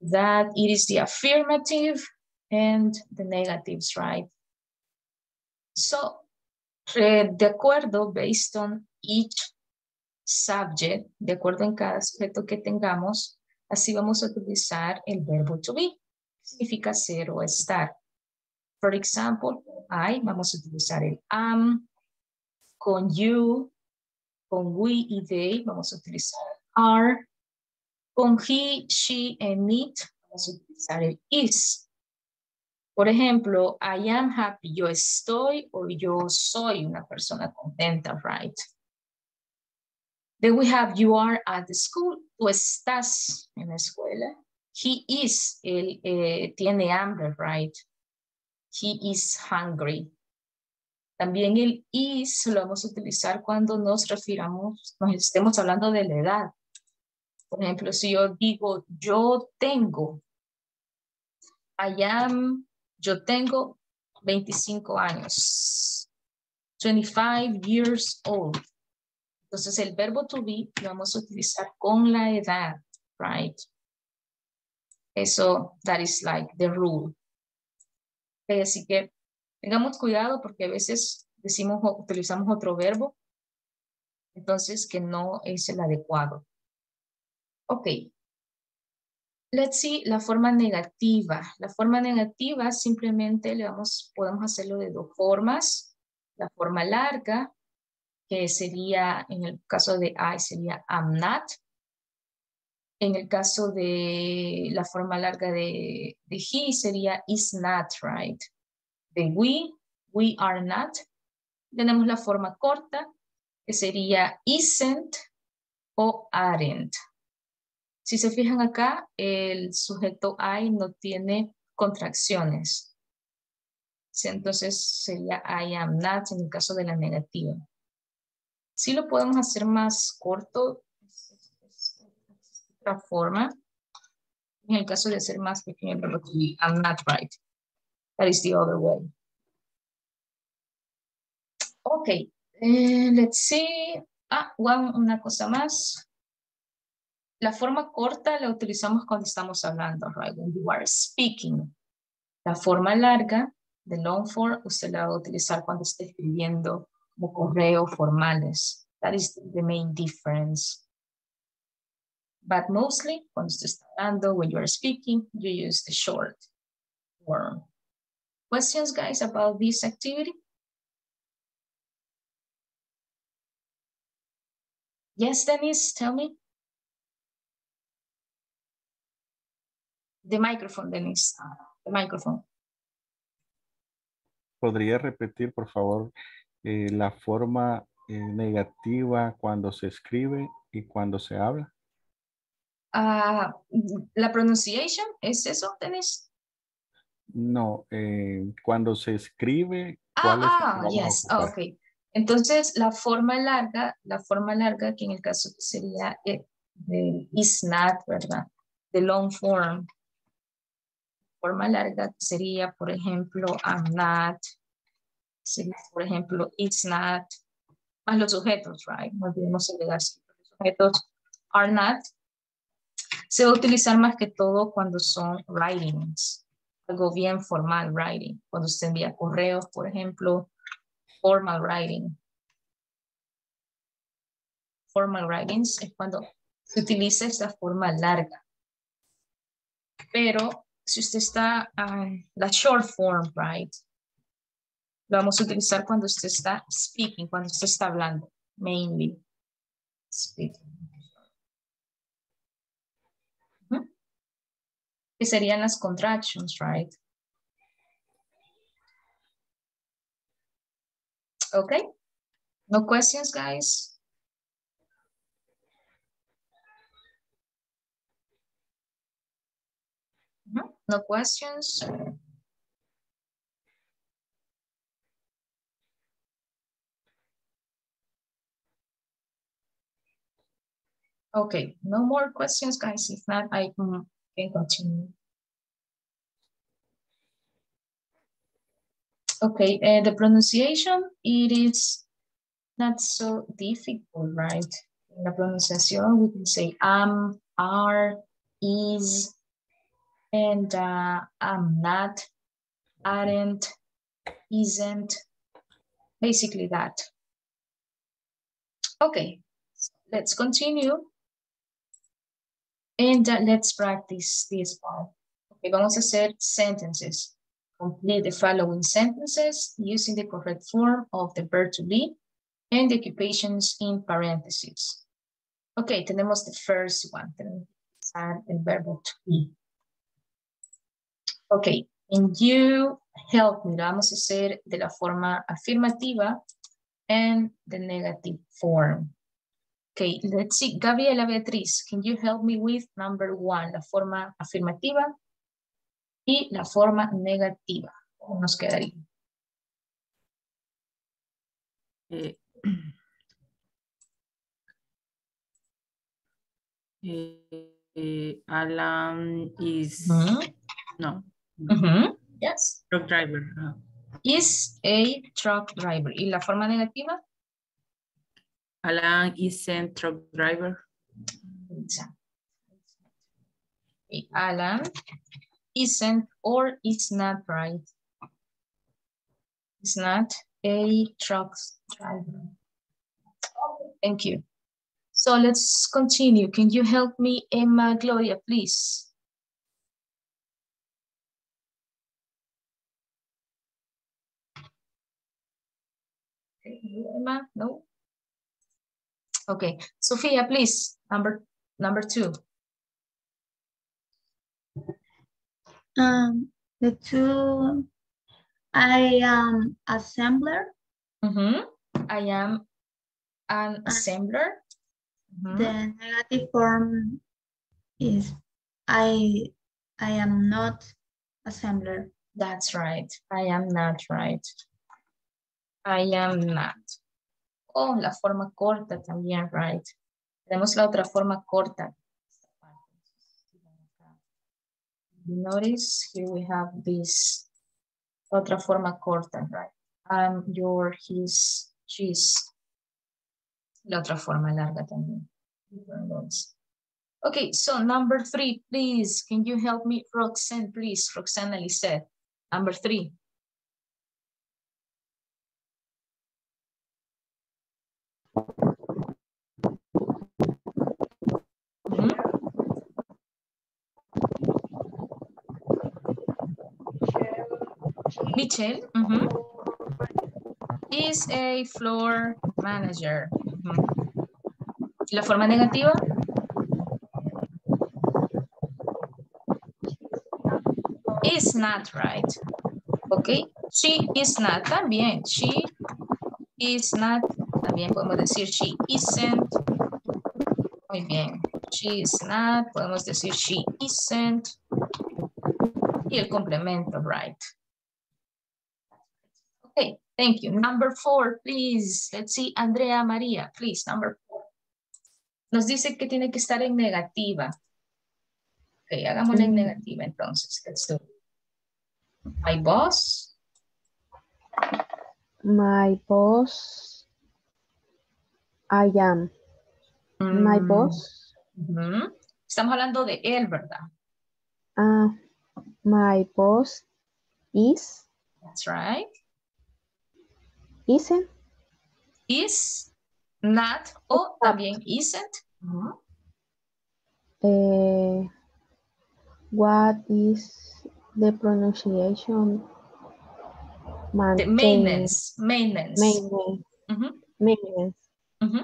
that it is the affirmative and the negatives, right? So, eh, de acuerdo, based on each subject, de acuerdo en cada sujeto que tengamos, Así vamos a utilizar el verbo to be. Significa ser o estar. For example, I, vamos a utilizar el am, con you, con we y they, vamos a utilizar el are, con he, she, and it, vamos a utilizar el is. Por ejemplo, I am happy, yo estoy, o yo soy una persona contenta, right? Then we have you are at the school, tú estás en la escuela. He is, él eh, tiene hambre, right? He is hungry. También el is lo vamos a utilizar cuando nos refiramos, nos estemos hablando de la edad. Por ejemplo, si yo digo, yo tengo, I am, yo tengo veinticinco años, twenty-five years old. Entonces el verbo to be lo vamos a utilizar con la edad, right? Eso, that is like the rule. Okay, así que tengamos cuidado porque a veces decimos o utilizamos otro verbo, entonces que no es el adecuado. Ok. Let's see la forma negativa. La forma negativa simplemente le vamos, podemos hacerlo de dos formas. La forma larga, que sería, en el caso de I, sería am not. En el caso de la forma larga de, de he sería is not, right? De we, we are not. Tenemos la forma corta que sería isn't o aren't. Si se fijan acá, el sujeto I no tiene contracciones. Entonces sería I am not en el caso de la negativa. Si lo podemos hacer más corto, forma, en el caso de ser más pequeño, I'm not right. That is the other way. Okay, uh, let's see. Ah, one, una cosa más. La forma corta la utilizamos cuando estamos hablando, right? When you are speaking. La forma larga, the long form, usted la va a utilizar cuando esté escribiendo como correos formales. That is the main difference. But mostly, cuando usted está hablando, when you are speaking, you use the short form. Questions, guys, about this activity? Yes, Denise, tell me. The microphone, Denise. The microphone. ¿Podría repetir, por favor, eh, la forma eh, negativa cuando se escribe y cuando se habla? Uh, la pronunciation, ¿es eso, Denise? No, eh, cuando se escribe. ¿Cuál ah, es ah yes, oh, ok. Entonces, la forma larga, la forma larga que en el caso sería eh, de is not, ¿verdad? The long form. Forma larga sería, por ejemplo, I'm not. Sería, por ejemplo, it's not. Más los sujetos, right? No olvidemos agregar los sujetos are not. Se va a utilizar más que todo cuando son writings, algo bien formal writing. Cuando usted envía correos, por ejemplo, formal writing. Formal writings es cuando se utiliza esta forma larga. Pero si usted está, uh, la short form, right? Lo vamos a utilizar cuando usted está speaking, cuando usted está hablando, mainly speaking. Que serían las contractions, right? Okay. No questions, guys? No questions? Okay. No more questions, guys. If not, I... can continue. Okay, uh, the pronunciation, it is not so difficult, right? In the pronunciation, we can say am, are, is, and uh, am not, aren't, isn't, basically that. Okay, let's continue. And uh, let's practice this part. Okay, vamos a hacer sentences. Complete the following sentences using the correct form of the verb to be and the occupations in parentheses. Okay, tenemos the first one. Tenemos el verbo to be. Okay, and you help me. Lo vamos a hacer de la forma afirmativa and the negative form. Okay, let's see. Gabriela Beatriz, can you help me with number one? La forma afirmativa y la forma negativa. ¿Cómo nos quedaría? Eh, eh, Alan is... Uh-huh. No. Uh-huh. Yes. Truck driver. Uh-huh. Is a truck driver. ¿Y la forma negativa? Alan is a truck driver. Exactly. Alan isn't or is not right. It's not a truck driver. Thank you. So let's continue. Can you help me, Emma Gloria, please? Emma, no? Okay, Sofia, please, number number two. Um, the two, I am assembler. Mm-hmm. I am an assembler. Mm-hmm. The negative form is I, I am not assembler. That's right, I am not right. I am not. Oh, la forma corta también, right. Tenemos la otra forma corta. Notice here we have this otra forma corta, right? I'm, your, his, she's. La otra forma larga también. Okay, so number three, please. Can you help me, Roxanne, please? Roxanne Lisette, number three. Michelle mm-hmm. is a floor manager. Mm-hmm. La forma negativa. Is not right. Okay. She is not. También. She is not. También podemos decir she isn't. Muy bien. She is not. Podemos decir she isn't. Y el complemento, right. Okay, thank you. Number four, please. Let's see, Andrea Maria, please, number four. Nos dice que tiene que estar en negativa. Ok, hagámoslo en negativa entonces. Let's do it. My boss. My boss. I am. Mm. My boss. Mm-hmm. Estamos hablando de él, ¿verdad? Ah, uh, my boss is. That's right. Isn't. Is, not, o también isn't. Uh-huh. uh, what is the pronunciation? Man the maintenance. Maintenance. Maintenance. Uh-huh. Maintenance. Uh-huh.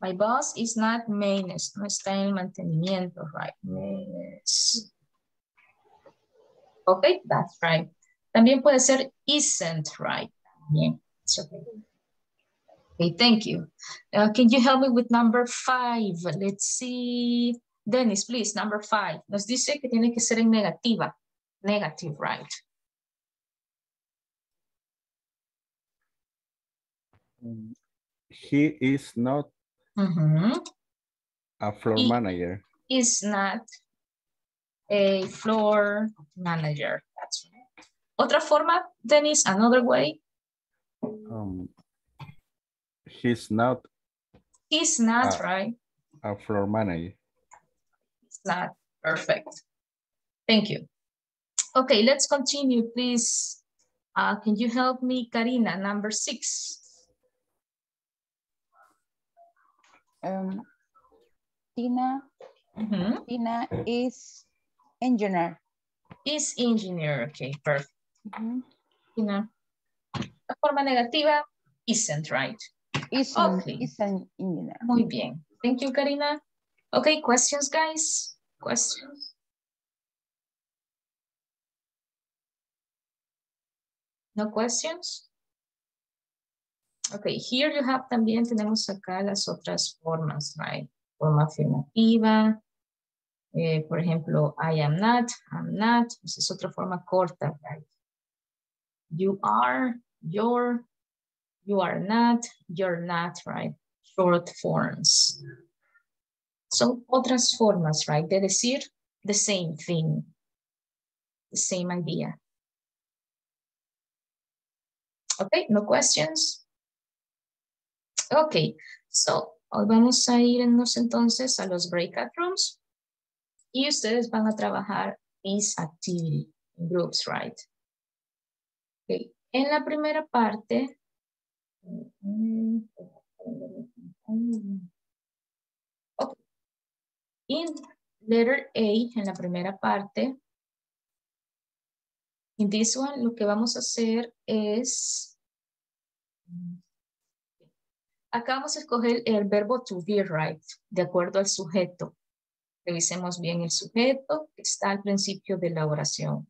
My boss is not maintenance. No está en el mantenimiento, right? Maintenance. Okay, that's right. También puede ser isn't right. Yeah, it's okay. Okay, thank you. Uh, can you help me with number five? Let's see. Dennis, please, number five. Nos dice que tiene que ser en negativa. Negative, right? He is not mm-hmm. a floor he manager. Is not a floor manager. That's right. Otra forma, Dennis, another way. Um, he's not. He's not a, right. A floor manager. It's not perfect. Thank you. Okay, let's continue, please. Uh, can you help me, Karina? Number six. Um, Tina Mm-hmm. Tina is engineer. Is engineer, okay, perfect. Mm-hmm. Tina. La forma negativa, isn't, right? Isn't, okay. Isn't engineer. Muy bien. Thank you, Karina. Okay, questions, guys? Questions? No questions? Okay, here you have también, tenemos acá las otras formas, right? Forma afirmativa, eh, por ejemplo, I am not, I'm not, esa es otra forma corta, right? You are, your, you are not, you're not, right? Short forms. Son otras formas, right? De decir the same thing, the same idea. Okay, no questions. Okay, so vamos a irnos entonces a los breakout rooms y ustedes van a trabajar these activity groups, right? Okay, en la primera parte, okay. In letter A, en la primera parte, in this one, lo que vamos a hacer es acá vamos a escoger el verbo to be, right, de acuerdo al sujeto. Revisemos bien el sujeto que está al principio de la oración.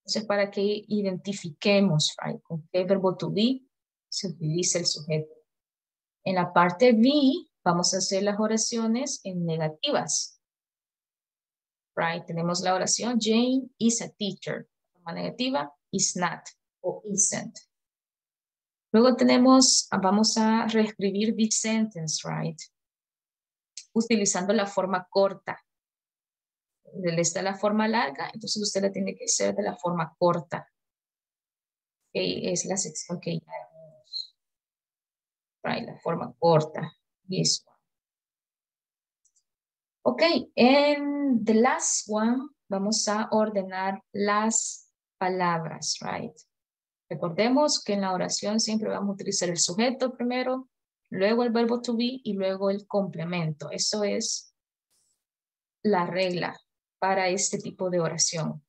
Entonces, para que identifiquemos, right, con qué verbo to be se utiliza el sujeto. En la parte B, vamos a hacer las oraciones en negativas. Right, tenemos la oración, Jane is a teacher. La forma negativa, is not o isn't. Luego tenemos, vamos a reescribir this sentence, right? Utilizando la forma corta. Le está la forma larga, entonces usted la tiene que hacer de la forma corta. Okay, es la sección que ya vimos. Right, la forma corta. This one. Okay, and the last one, vamos a ordenar las palabras, right? Recordemos que en la oración siempre vamos a utilizar el sujeto primero, luego el verbo to be y luego el complemento. Eso es la regla para este tipo de oración.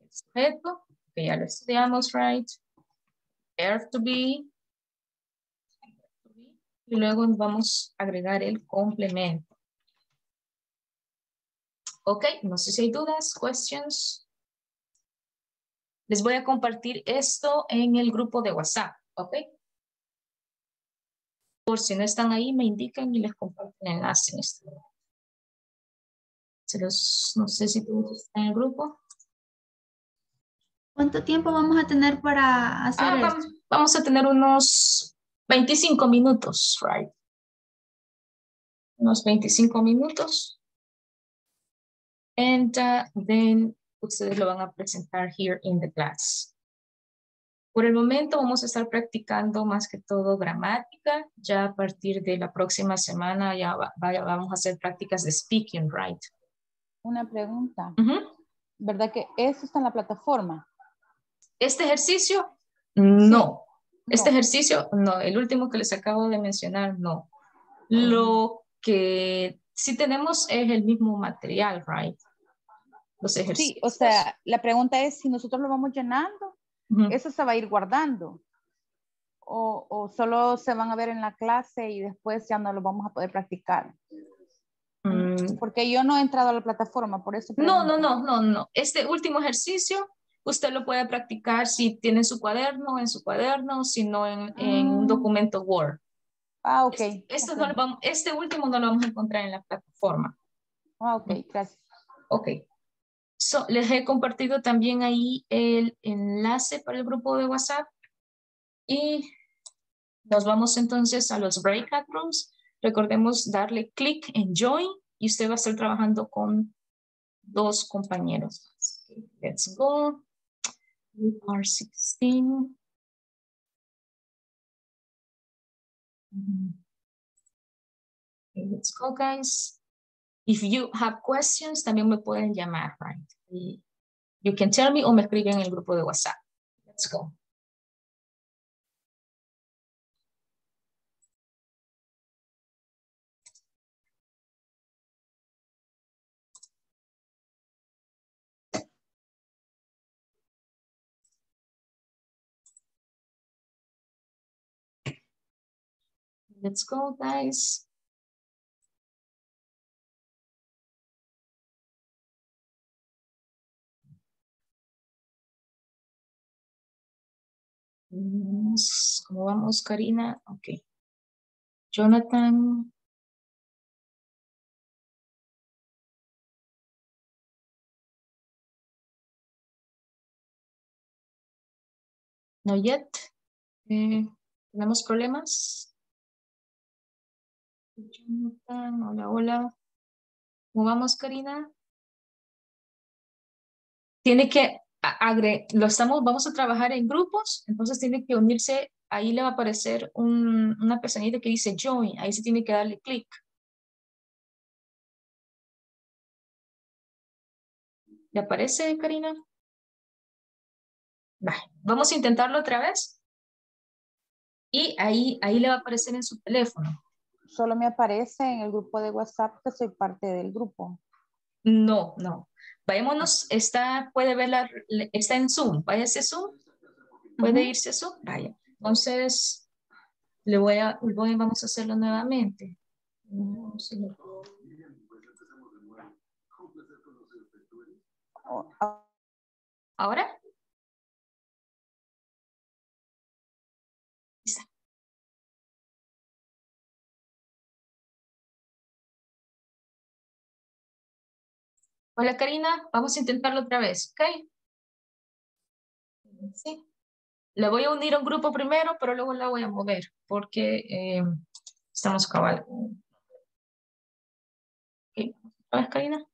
El sujeto, que ya lo estudiamos, right? Verb to be. Y luego vamos a agregar el complemento. Ok, no sé si hay dudas, questions. Les voy a compartir esto en el grupo de WhatsApp, ¿ok? Por si no están ahí, me indican y les comparten el enlace en este lugar. Se los, no sé si todos están en el grupo. ¿Cuánto tiempo vamos a tener para hacer ah, esto? Vamos, vamos a tener unos veinticinco minutos, right? Unos veinticinco minutos. And uh, then... ustedes lo van a presentar here in the class. Por el momento vamos a estar practicando más que todo gramática. Ya a partir de la próxima semana ya va, va, vamos a hacer prácticas de speaking, right? Una pregunta. Uh-huh. ¿Verdad que esto está en la plataforma? ¿Este ejercicio? No. Sí. Este no. ejercicio, no. El último que les acabo de mencionar, no. Lo que sí tenemos es el mismo material, right? Los ejercicios. Sí, o sea, la pregunta es si nosotros lo vamos llenando, uh-huh. eso se va a ir guardando o, o solo se van a ver en la clase y después ya no lo vamos a poder practicar. Mm. Porque yo no he entrado a la plataforma, por eso. No, no, no, no, no. Este último ejercicio usted lo puede practicar si tiene su cuaderno, en su cuaderno, si no en, mm. en un documento Word. Ah, ok. Este, este, okay. No lo vamos, este último no lo vamos a encontrar en la plataforma. Ah, ok, gracias. Ok. So, les he compartido también ahí el enlace para el grupo de WhatsApp y nos vamos entonces a los breakout rooms. Recordemos darle clic en Join y usted va a estar trabajando con dos compañeros. Let's go. We are sixteen. Let's go, guys. If you have questions, también me pueden llamar, right? You can tell me o me escriben en el grupo de WhatsApp. Let's go. Let's go, guys. ¿Cómo vamos, Karina? Ok. Jonathan. No yet. Eh, ¿Tenemos problemas? Jonathan, hola, hola. ¿Cómo vamos, Karina? Tiene que... Agre lo estamos, vamos a trabajar en grupos, entonces tiene que unirse, ahí le va a aparecer un, una pestañita que dice Join, ahí se tiene que darle clic. ¿Le aparece, Karina? Vale. Vamos a intentarlo otra vez. Y ahí, ahí le va a aparecer en su teléfono. Solo me aparece en el grupo de WhatsApp que soy parte del grupo. No, no. Vayámonos, está, puede verla, está en Zoom, váyase Zoom, puede uh-huh. irse Zoom, vaya. Entonces, le voy a, voy, vamos a hacerlo nuevamente. No, sí. ¿Ahora? Hola, Karina, vamos a intentarlo otra vez, ¿ok? Sí. La voy a unir a un grupo primero, pero luego la voy a mover porque eh, estamos cabal. Okay. ¿Otra vez, Karina?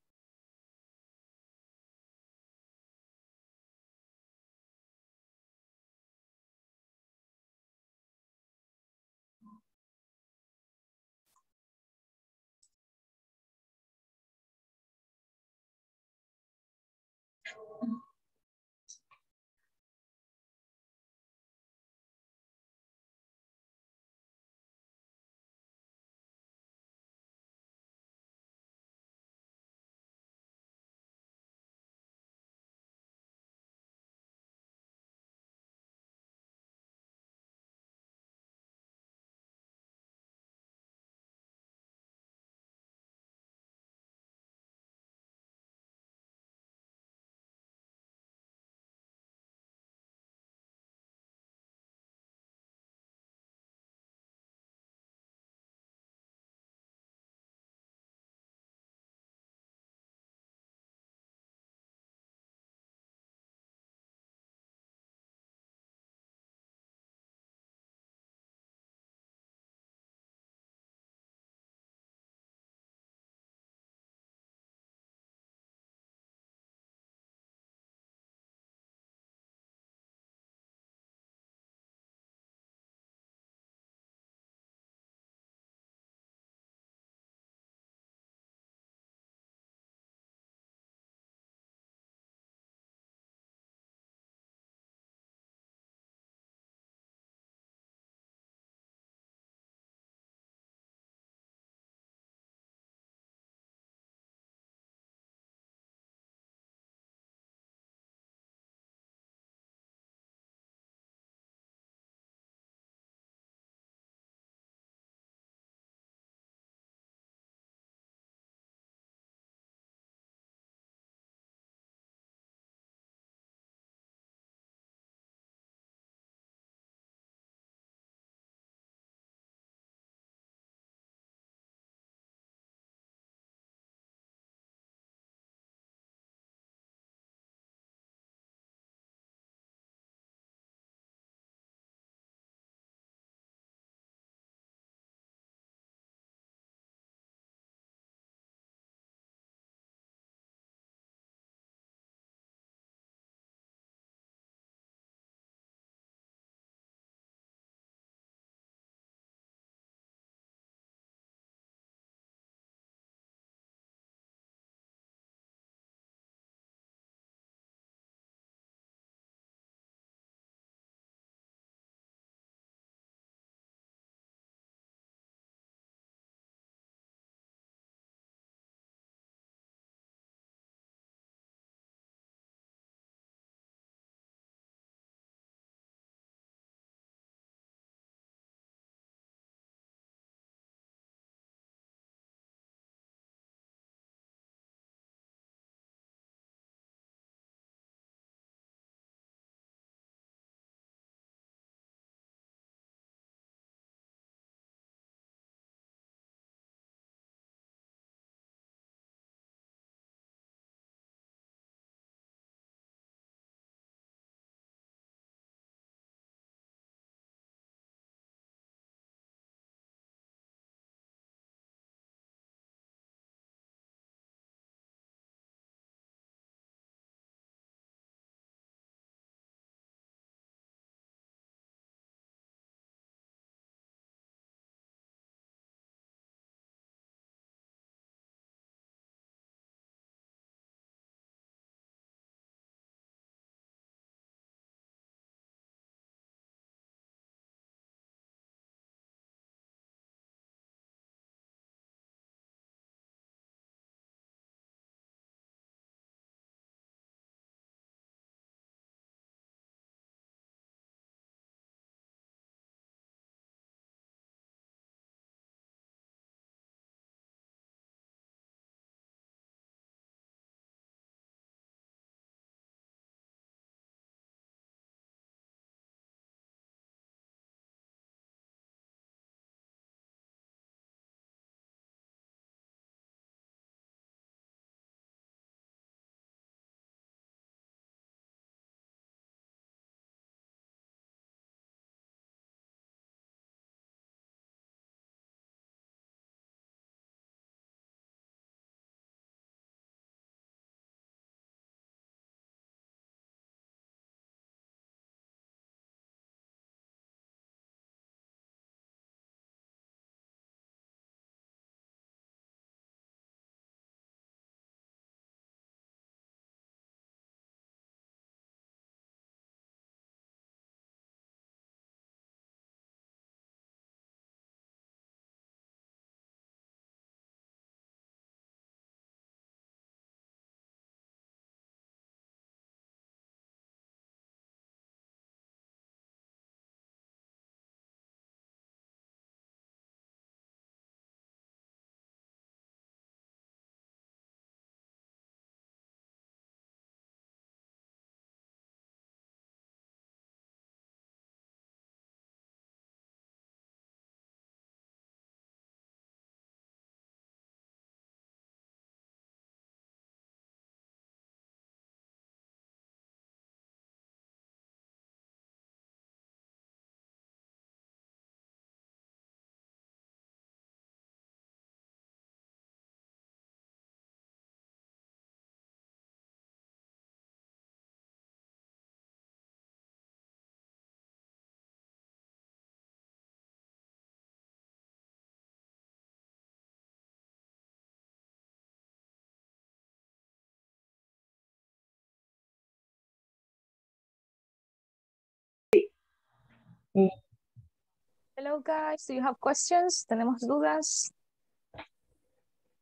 Hello guys, do you have questions? ¿Tenemos dudas?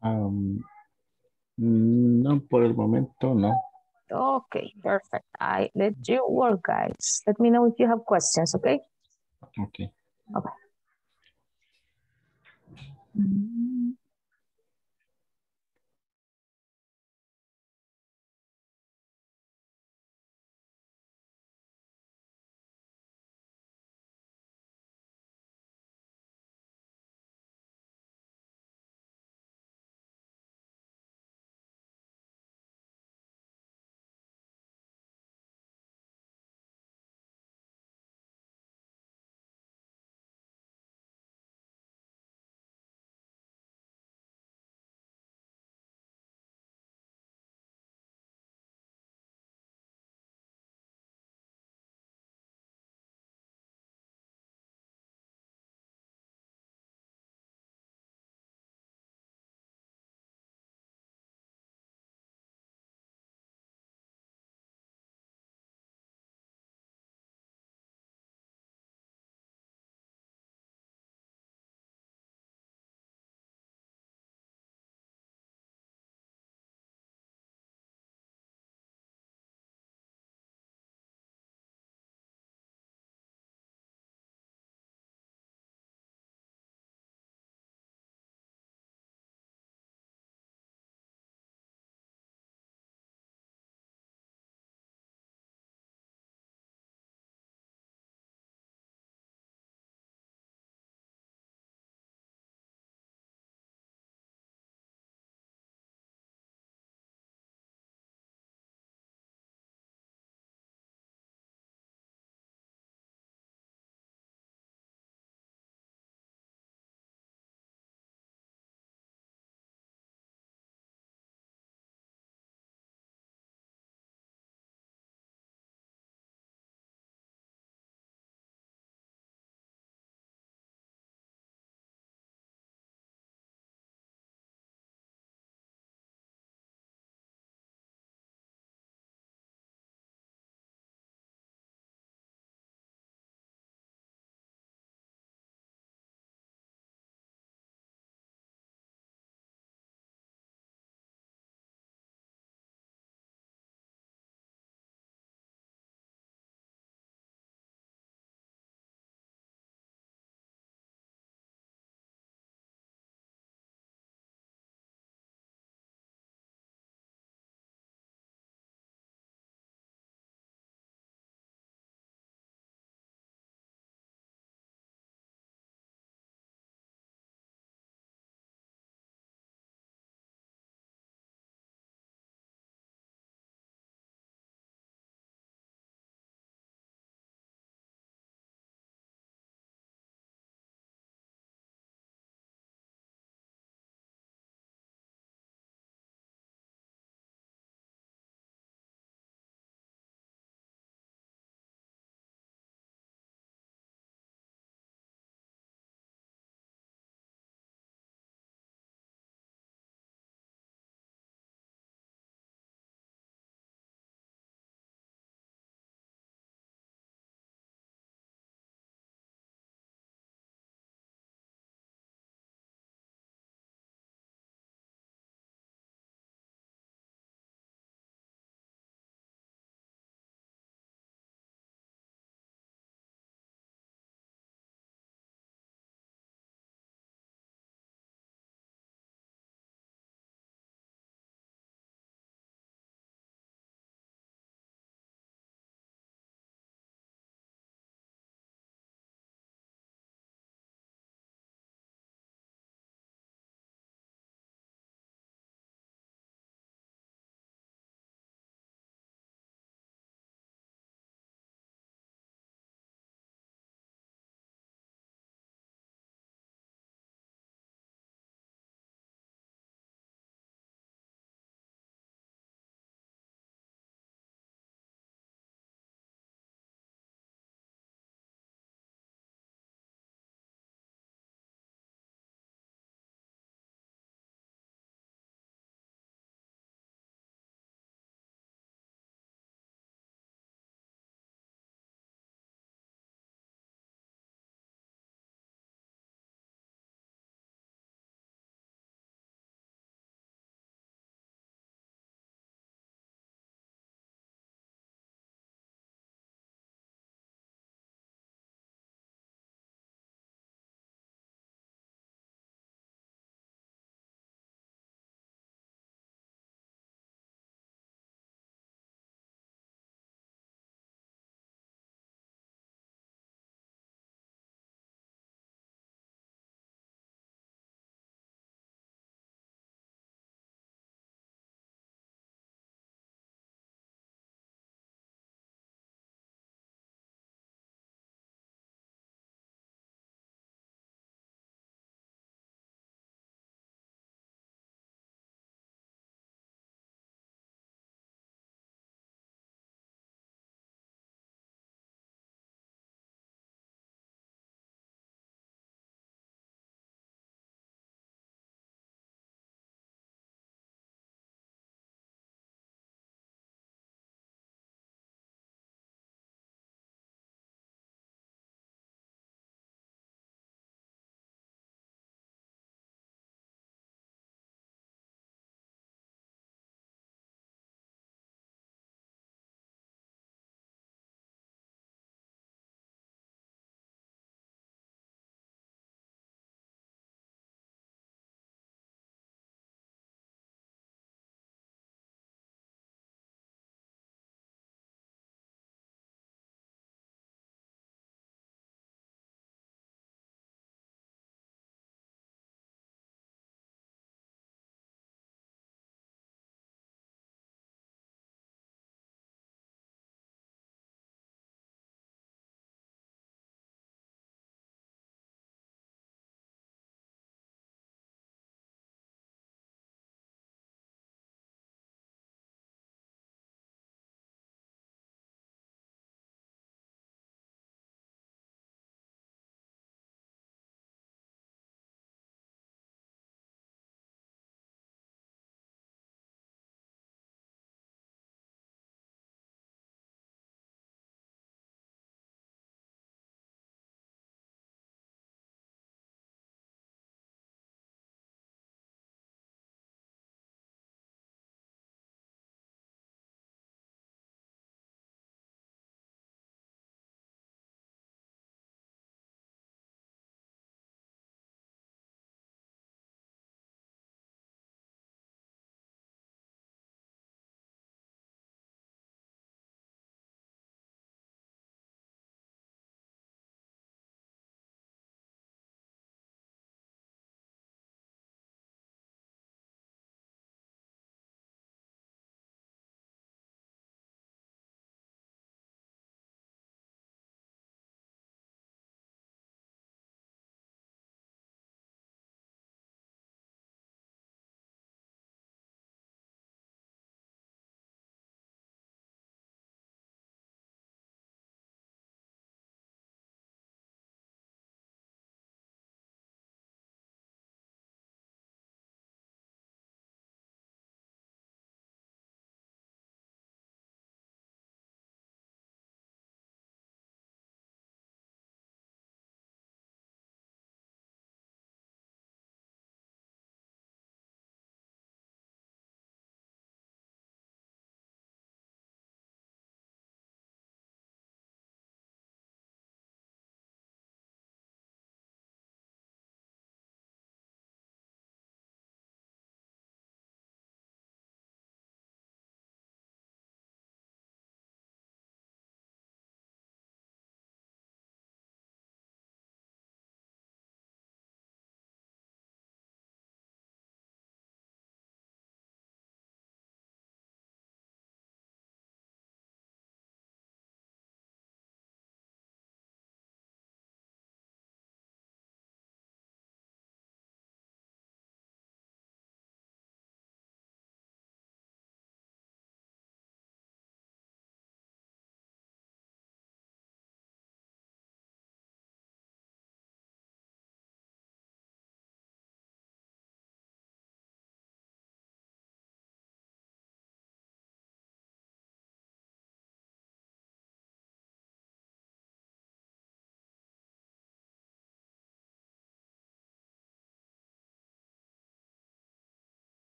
Um, no, por el momento no. Okay, perfect. I let you work, guys. Let me know if you have questions, okay? Okay. Okay. Mm-hmm.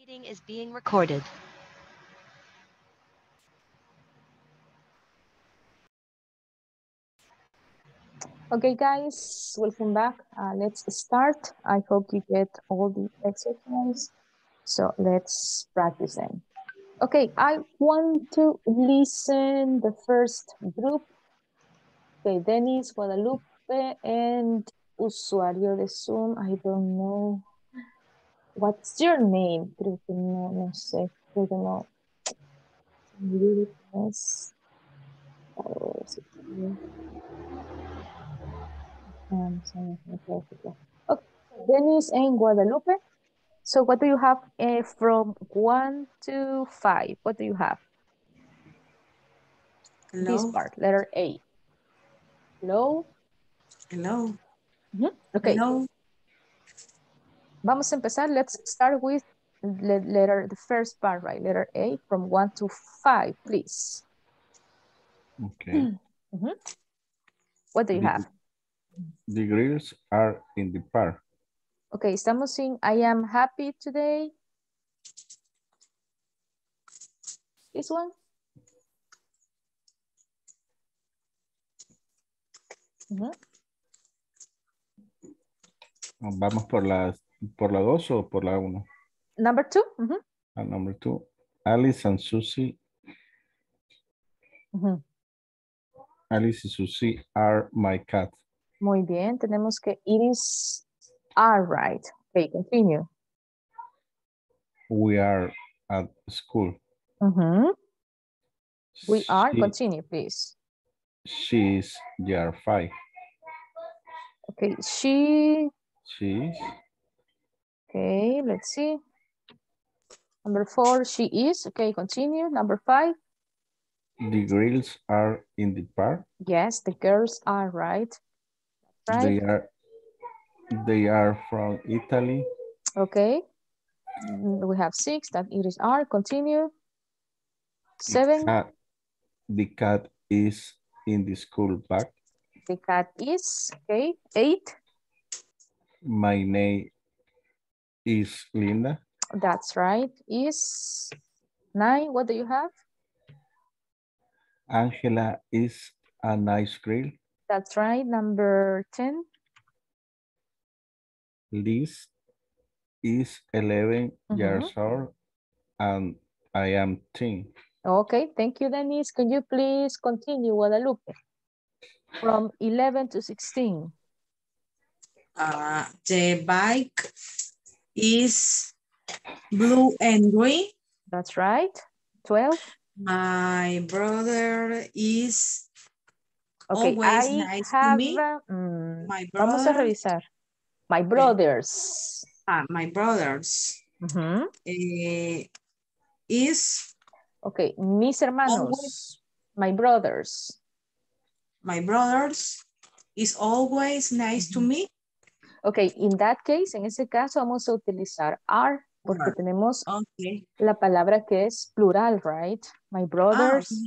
Meeting is being recorded. Okay, guys, welcome back. Uh, let's start. I hope you get all the exercises. So let's practice them. Okay, I want to listen the first group. Okay, Dennis, Guadalupe, and Usuario de Zoom. I don't know. What's your name? Creo que no, no sé. Creo que no. Okay, Dennis and Guadalupe. So what do you have uh, from one to five? What do you have? Hello. This part, letter A. Hello. Hello. Mm-hmm. Okay. Hello. Vamos a empezar. Let's start with letter, the first part, right? Letter A, from one to five, please. Okay. Mm-hmm. What do you the, have? The girls are in the park. Okay, estamos in I am happy today. This one. Mm-hmm. Vamos por las ¿Por la dos o por la uno? Number two. Mm-hmm. uh, number two. Alice and Susie. Mm-hmm. Alice y Susie are my cat. Muy bien. Tenemos que it is all right. Okay, continue. We are at school. Mm-hmm. We are. She, continue, please. She is year five. Okay. She. She is. Okay, let's see. Number four, she is. Okay, continue. Number five. The girls are in the park. Yes, the girls are right. right. They are they are from Italy. Okay. We have six that it is are. Continue. Seven. The cat, the cat is in the school bag. The cat is. Okay. Eight. My name is Linda. That's right. Is nine. What do you have? Angela is a nice girl. That's right. Number ten. Liz is eleven mm-hmm. years old and I am ten. Okay. Thank you, Denise. Can you please continue, Guadalupe? From eleven to sixteen. Uh, the bike is blue and green. That's right. twelve. My brother is okay, always I nice have, to me. Mm, my brother, vamos a revisar. My brothers. Uh, my brothers mm-hmm. uh, is. Okay, mis hermanos. Always, my brothers. My brothers is always nice mm-hmm. to me. Ok, in that case, en ese caso vamos a utilizar are porque tenemos okay. la palabra que es plural, right? My brothers ah, okay.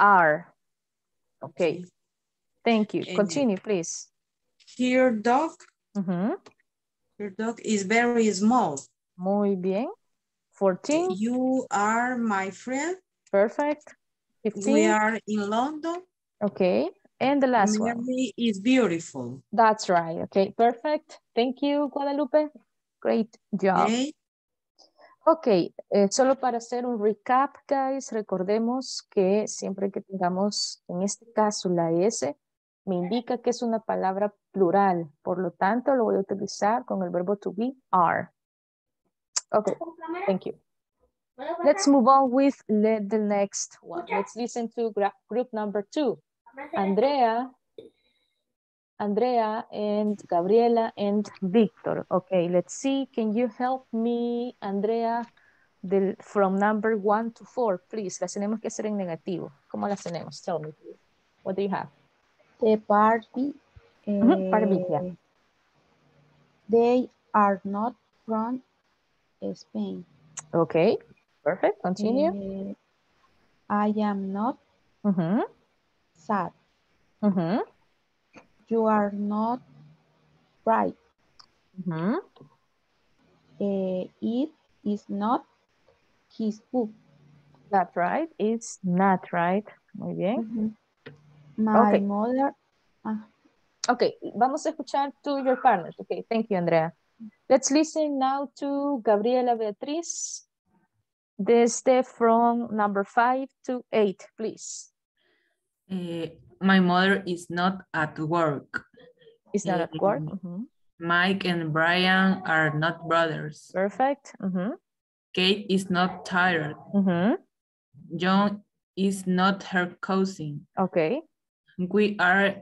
are. Ok, okay. Thank you. And continue, please. Your dog. Uh-huh. Your dog is very small. Muy bien. fourteen. You are my friend. Perfect. fifteen. We are in London. Ok. And the last Mary one. Mary is beautiful. That's right. Okay, perfect. Thank you, Guadalupe. Great job. Okay, okay. Eh, solo para hacer un recap, guys, recordemos que siempre que tengamos, en este caso, la S, me indica que es una palabra plural. Por lo tanto, lo voy a utilizar con el verbo to be, are. Okay, thank you. Let's move on with the, the next one. Let's listen to group number two. Andrea, Andrea and Gabriela and Victor. Okay, let's see. Can you help me, Andrea, del, from number one to four, please? Las tenemos que hacer en negativo. ¿Cómo las tenemos? Tell me, please. What do you have? The party. Uh, mm-hmm. Party, yeah. They are not from Spain. Okay, perfect. Continue. Uh, I am not. Mm-hmm. Sad. Mm-hmm. You are not right. Mm-hmm. uh, it is not his book. That's right. It's not right. Muy bien. Mm-hmm. My okay. mother. Ah. Okay. Vamos a escuchar to your partners. Okay. Thank you, Andrea. Let's listen now to Gabriela Beatriz. The step from number five to eight, please. Uh, my mother is not at work. Is not uh, at work? Mm-hmm. Mike and Brian are not brothers. Perfect. Mm-hmm. Kate is not tired. Mm-hmm. John is not her cousin. Okay. We are,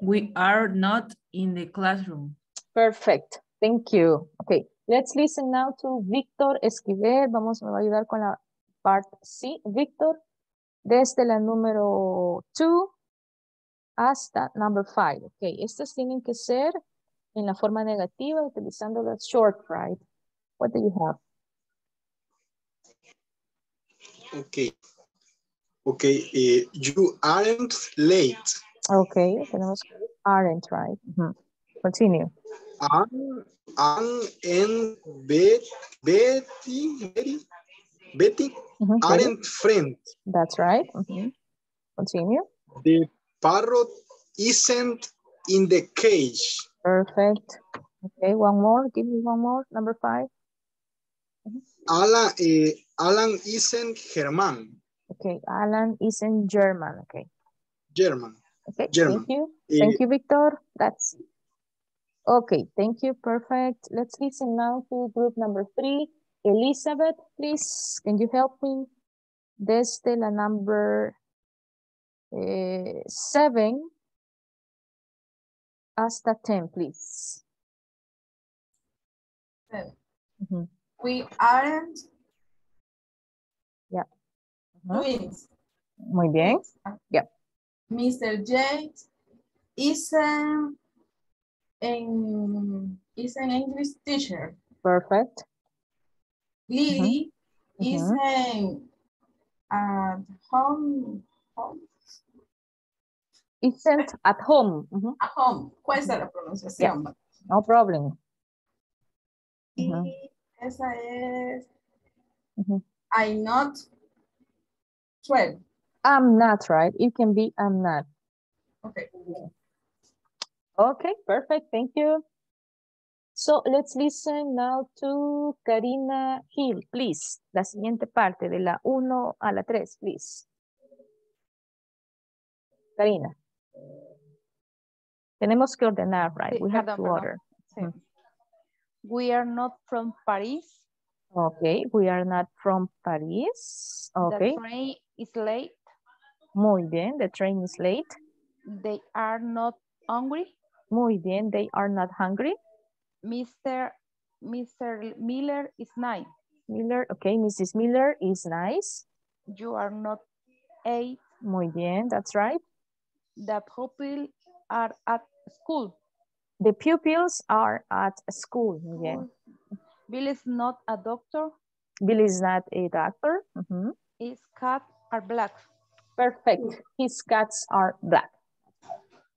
we are not in the classroom. Perfect. Thank you. Okay. Let's listen now to Victor Esquivel. Vamos, me va a ayudar con la part C. Victor, desde la número dos hasta number five. Okay. Estas tienen que ser en la forma negativa, utilizando la short ride. What do you have? Okay. Okay. Uh, you aren't late. Okay. Tenemos aren't, right? Mm-hmm. Continue. Anne, Anne and Bet, Betty, Betty, Betty mm-hmm. aren't friends. That's right. Mm-hmm. Continue. The parrot isn't in the cage. Perfect. Okay, one more. Give me one more. Number five. Mm-hmm. Alan, uh, Alan isn't German. Okay, Alan isn't German. Okay. German. Okay, German. Thank you. Uh, Thank you, Victor. That's it. Okay, thank you. Perfect. Let's listen now to group number three. Elizabeth, please, can you help me? Desde la number eh, seven hasta ten, please. Mm-hmm. We aren't yeah. twins. Muy bien. Yeah. Mister J isn't And is an English teacher. Perfect. Lily mm-hmm. is mm-hmm. at home. home. Isn't at home. Mm-hmm. At home. ¿Cuál es la pronunciación? Yeah. No problem. Y mm-hmm. esa es. Mm-hmm. I'm not twelve. I'm not, right? It can be I'm not. Okay. Yeah. Okay, perfect. Thank you. So let's listen now to Karina Hill, please. La siguiente parte de la uno a la tres, please. Karina. Tenemos que ordenar, right? Sí, we have perdón, to perdón. order. Sí. Mm-hmm. We are not from Paris. Okay, we are not from Paris. Okay. The train is late. Muy bien, the train is late. They are not hungry. Muy bien, they are not hungry. Mister Mister Miller is nice. Miller, okay, Missus Miller is nice. You are not eight. Muy bien, that's right. The pupils are at school. The pupils are at school. Muy bien. Bill is not a doctor. Bill is not a doctor. Mm-hmm. His cats are black. Perfect. His cats are black.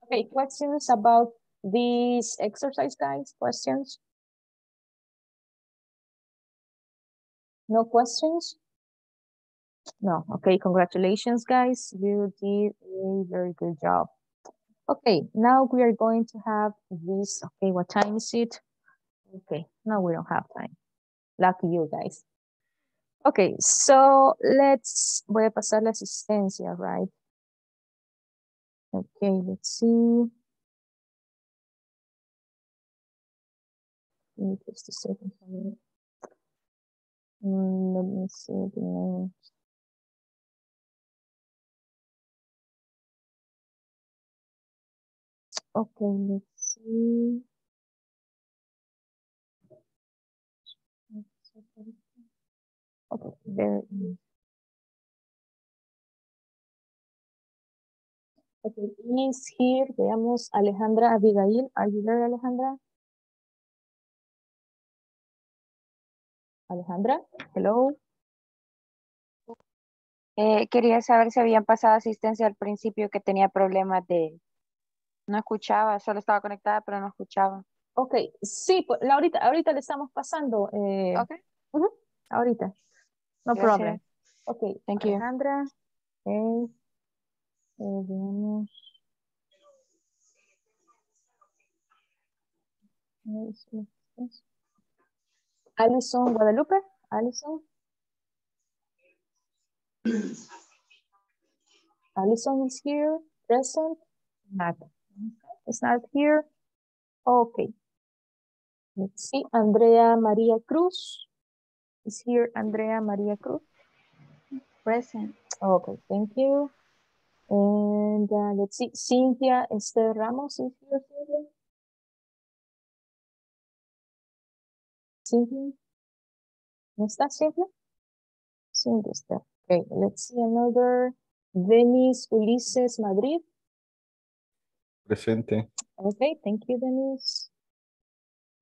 Okay, questions about these exercise guys? Questions? No questions? No. Okay, congratulations, guys. You did a very good job. Okay, now we are going to have this. Okay, what time is it? Okay, no, we don't have time. Lucky you guys. Okay, so let's. Voy a pasar la asistencia, right? Okay, let's see. Give me just a second. Mm, let me see the names. Okay, let's see. Okay, there it is. Okay, is here, veamos, Alejandra Abigail. Are you there, Alejandra? Alejandra, hello. Eh, quería saber si habían pasado asistencia al principio, que tenía problemas de... No escuchaba, solo estaba conectada, pero no escuchaba. Ok, sí, pues, la ahorita, ahorita le estamos pasando. Eh... Ok. Uh-huh. ahorita. No Gracias. Problem. Okay. Thank you. Alejandra. Okay. Alison Guadalupe. Alison. Alison is here. Present. Not. It's not here. Okay. Let's see. Andrea Maria Cruz. Is here Andrea Maria Cruz? Present. Okay, thank you. And uh, let's see. Cynthia Esther Ramos is here. Cynthia? ¿No está Cynthia? Cynthia está. Okay, let's see another. Dennis Ulises Madrid. Presente. Okay, thank you, Denise.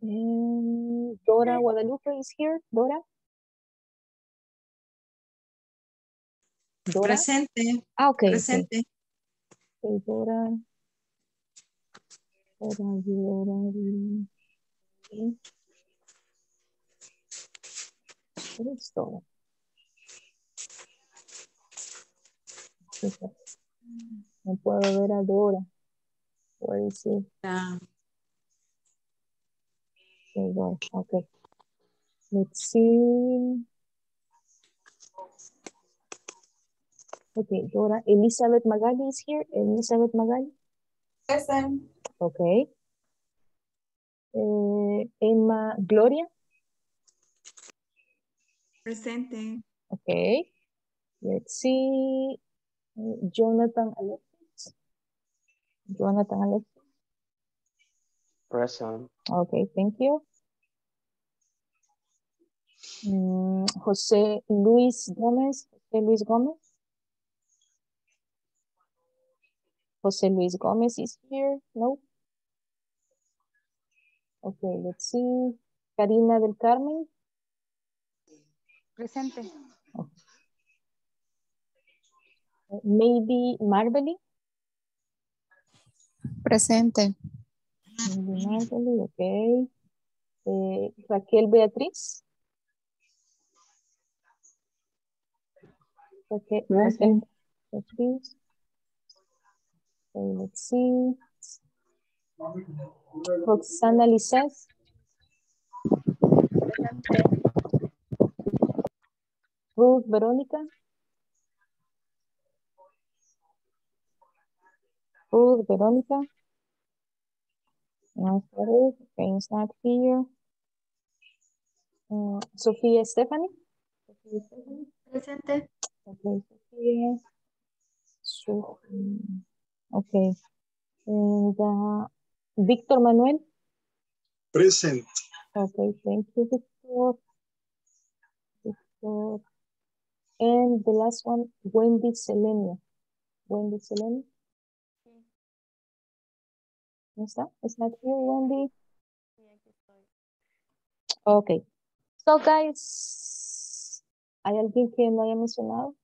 And Dora Guadalupe is here. Dora? Dora? Presente. Ah, okay. Presente. Okay, Dora. Dora, Dora, Dora. Okay. What is Dora? No puedo ver a Dora. Where is it? No. Okay. Let's see. Okay, Dora. Elizabeth Magali is here. Elizabeth Magali. Present. Okay. Uh, Emma Gloria. Presente. Okay. Let's see. Jonathan Alexis. Jonathan Alexis. Present. Okay, thank you. Um, Jose Luis Gomez. Jose Luis Gomez. Jose Luis Gomez is here. No. Okay, let's see. Karina del Carmen. Presente. Oh. Maybe Marbeli. Presente. Maybe Marbeli, okay. Eh, Raquel Beatriz. Okay. Presente. Beatriz. Okay, let's see. Roxana Lizas. Ruth Veronica. Ruth Veronica. Not Ruth. Okay, it's not here. Uh, Sofia Stephanie. Presente. Okay, Sofia. So, okay. And uh, Victor Manuel. Present. Okay, thank you, Victor. Victor. And the last one, Wendy Selenia. Wendy Selenia. What's that? It's not here, Wendy. Okay. So, guys, ¿hay alguien que no haya mencionado?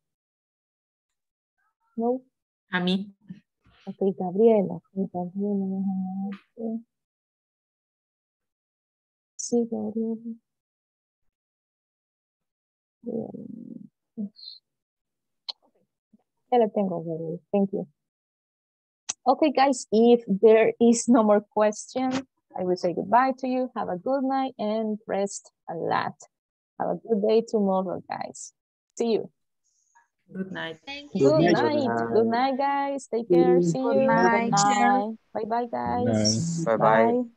No. A mí. Okay, Gabriela. Gabriela. Sí, Gabriela. Bien. Ya la tengo, Gabriela. Thank you. Okay, guys, if there is no more question, I will say goodbye to you. Have a good night and rest a lot. Have a good day tomorrow, guys. See you. Good night. Thank you. Good, good night. night. Good night, guys. Take care. See you. Good night. Bye-bye, guys. Bye-bye.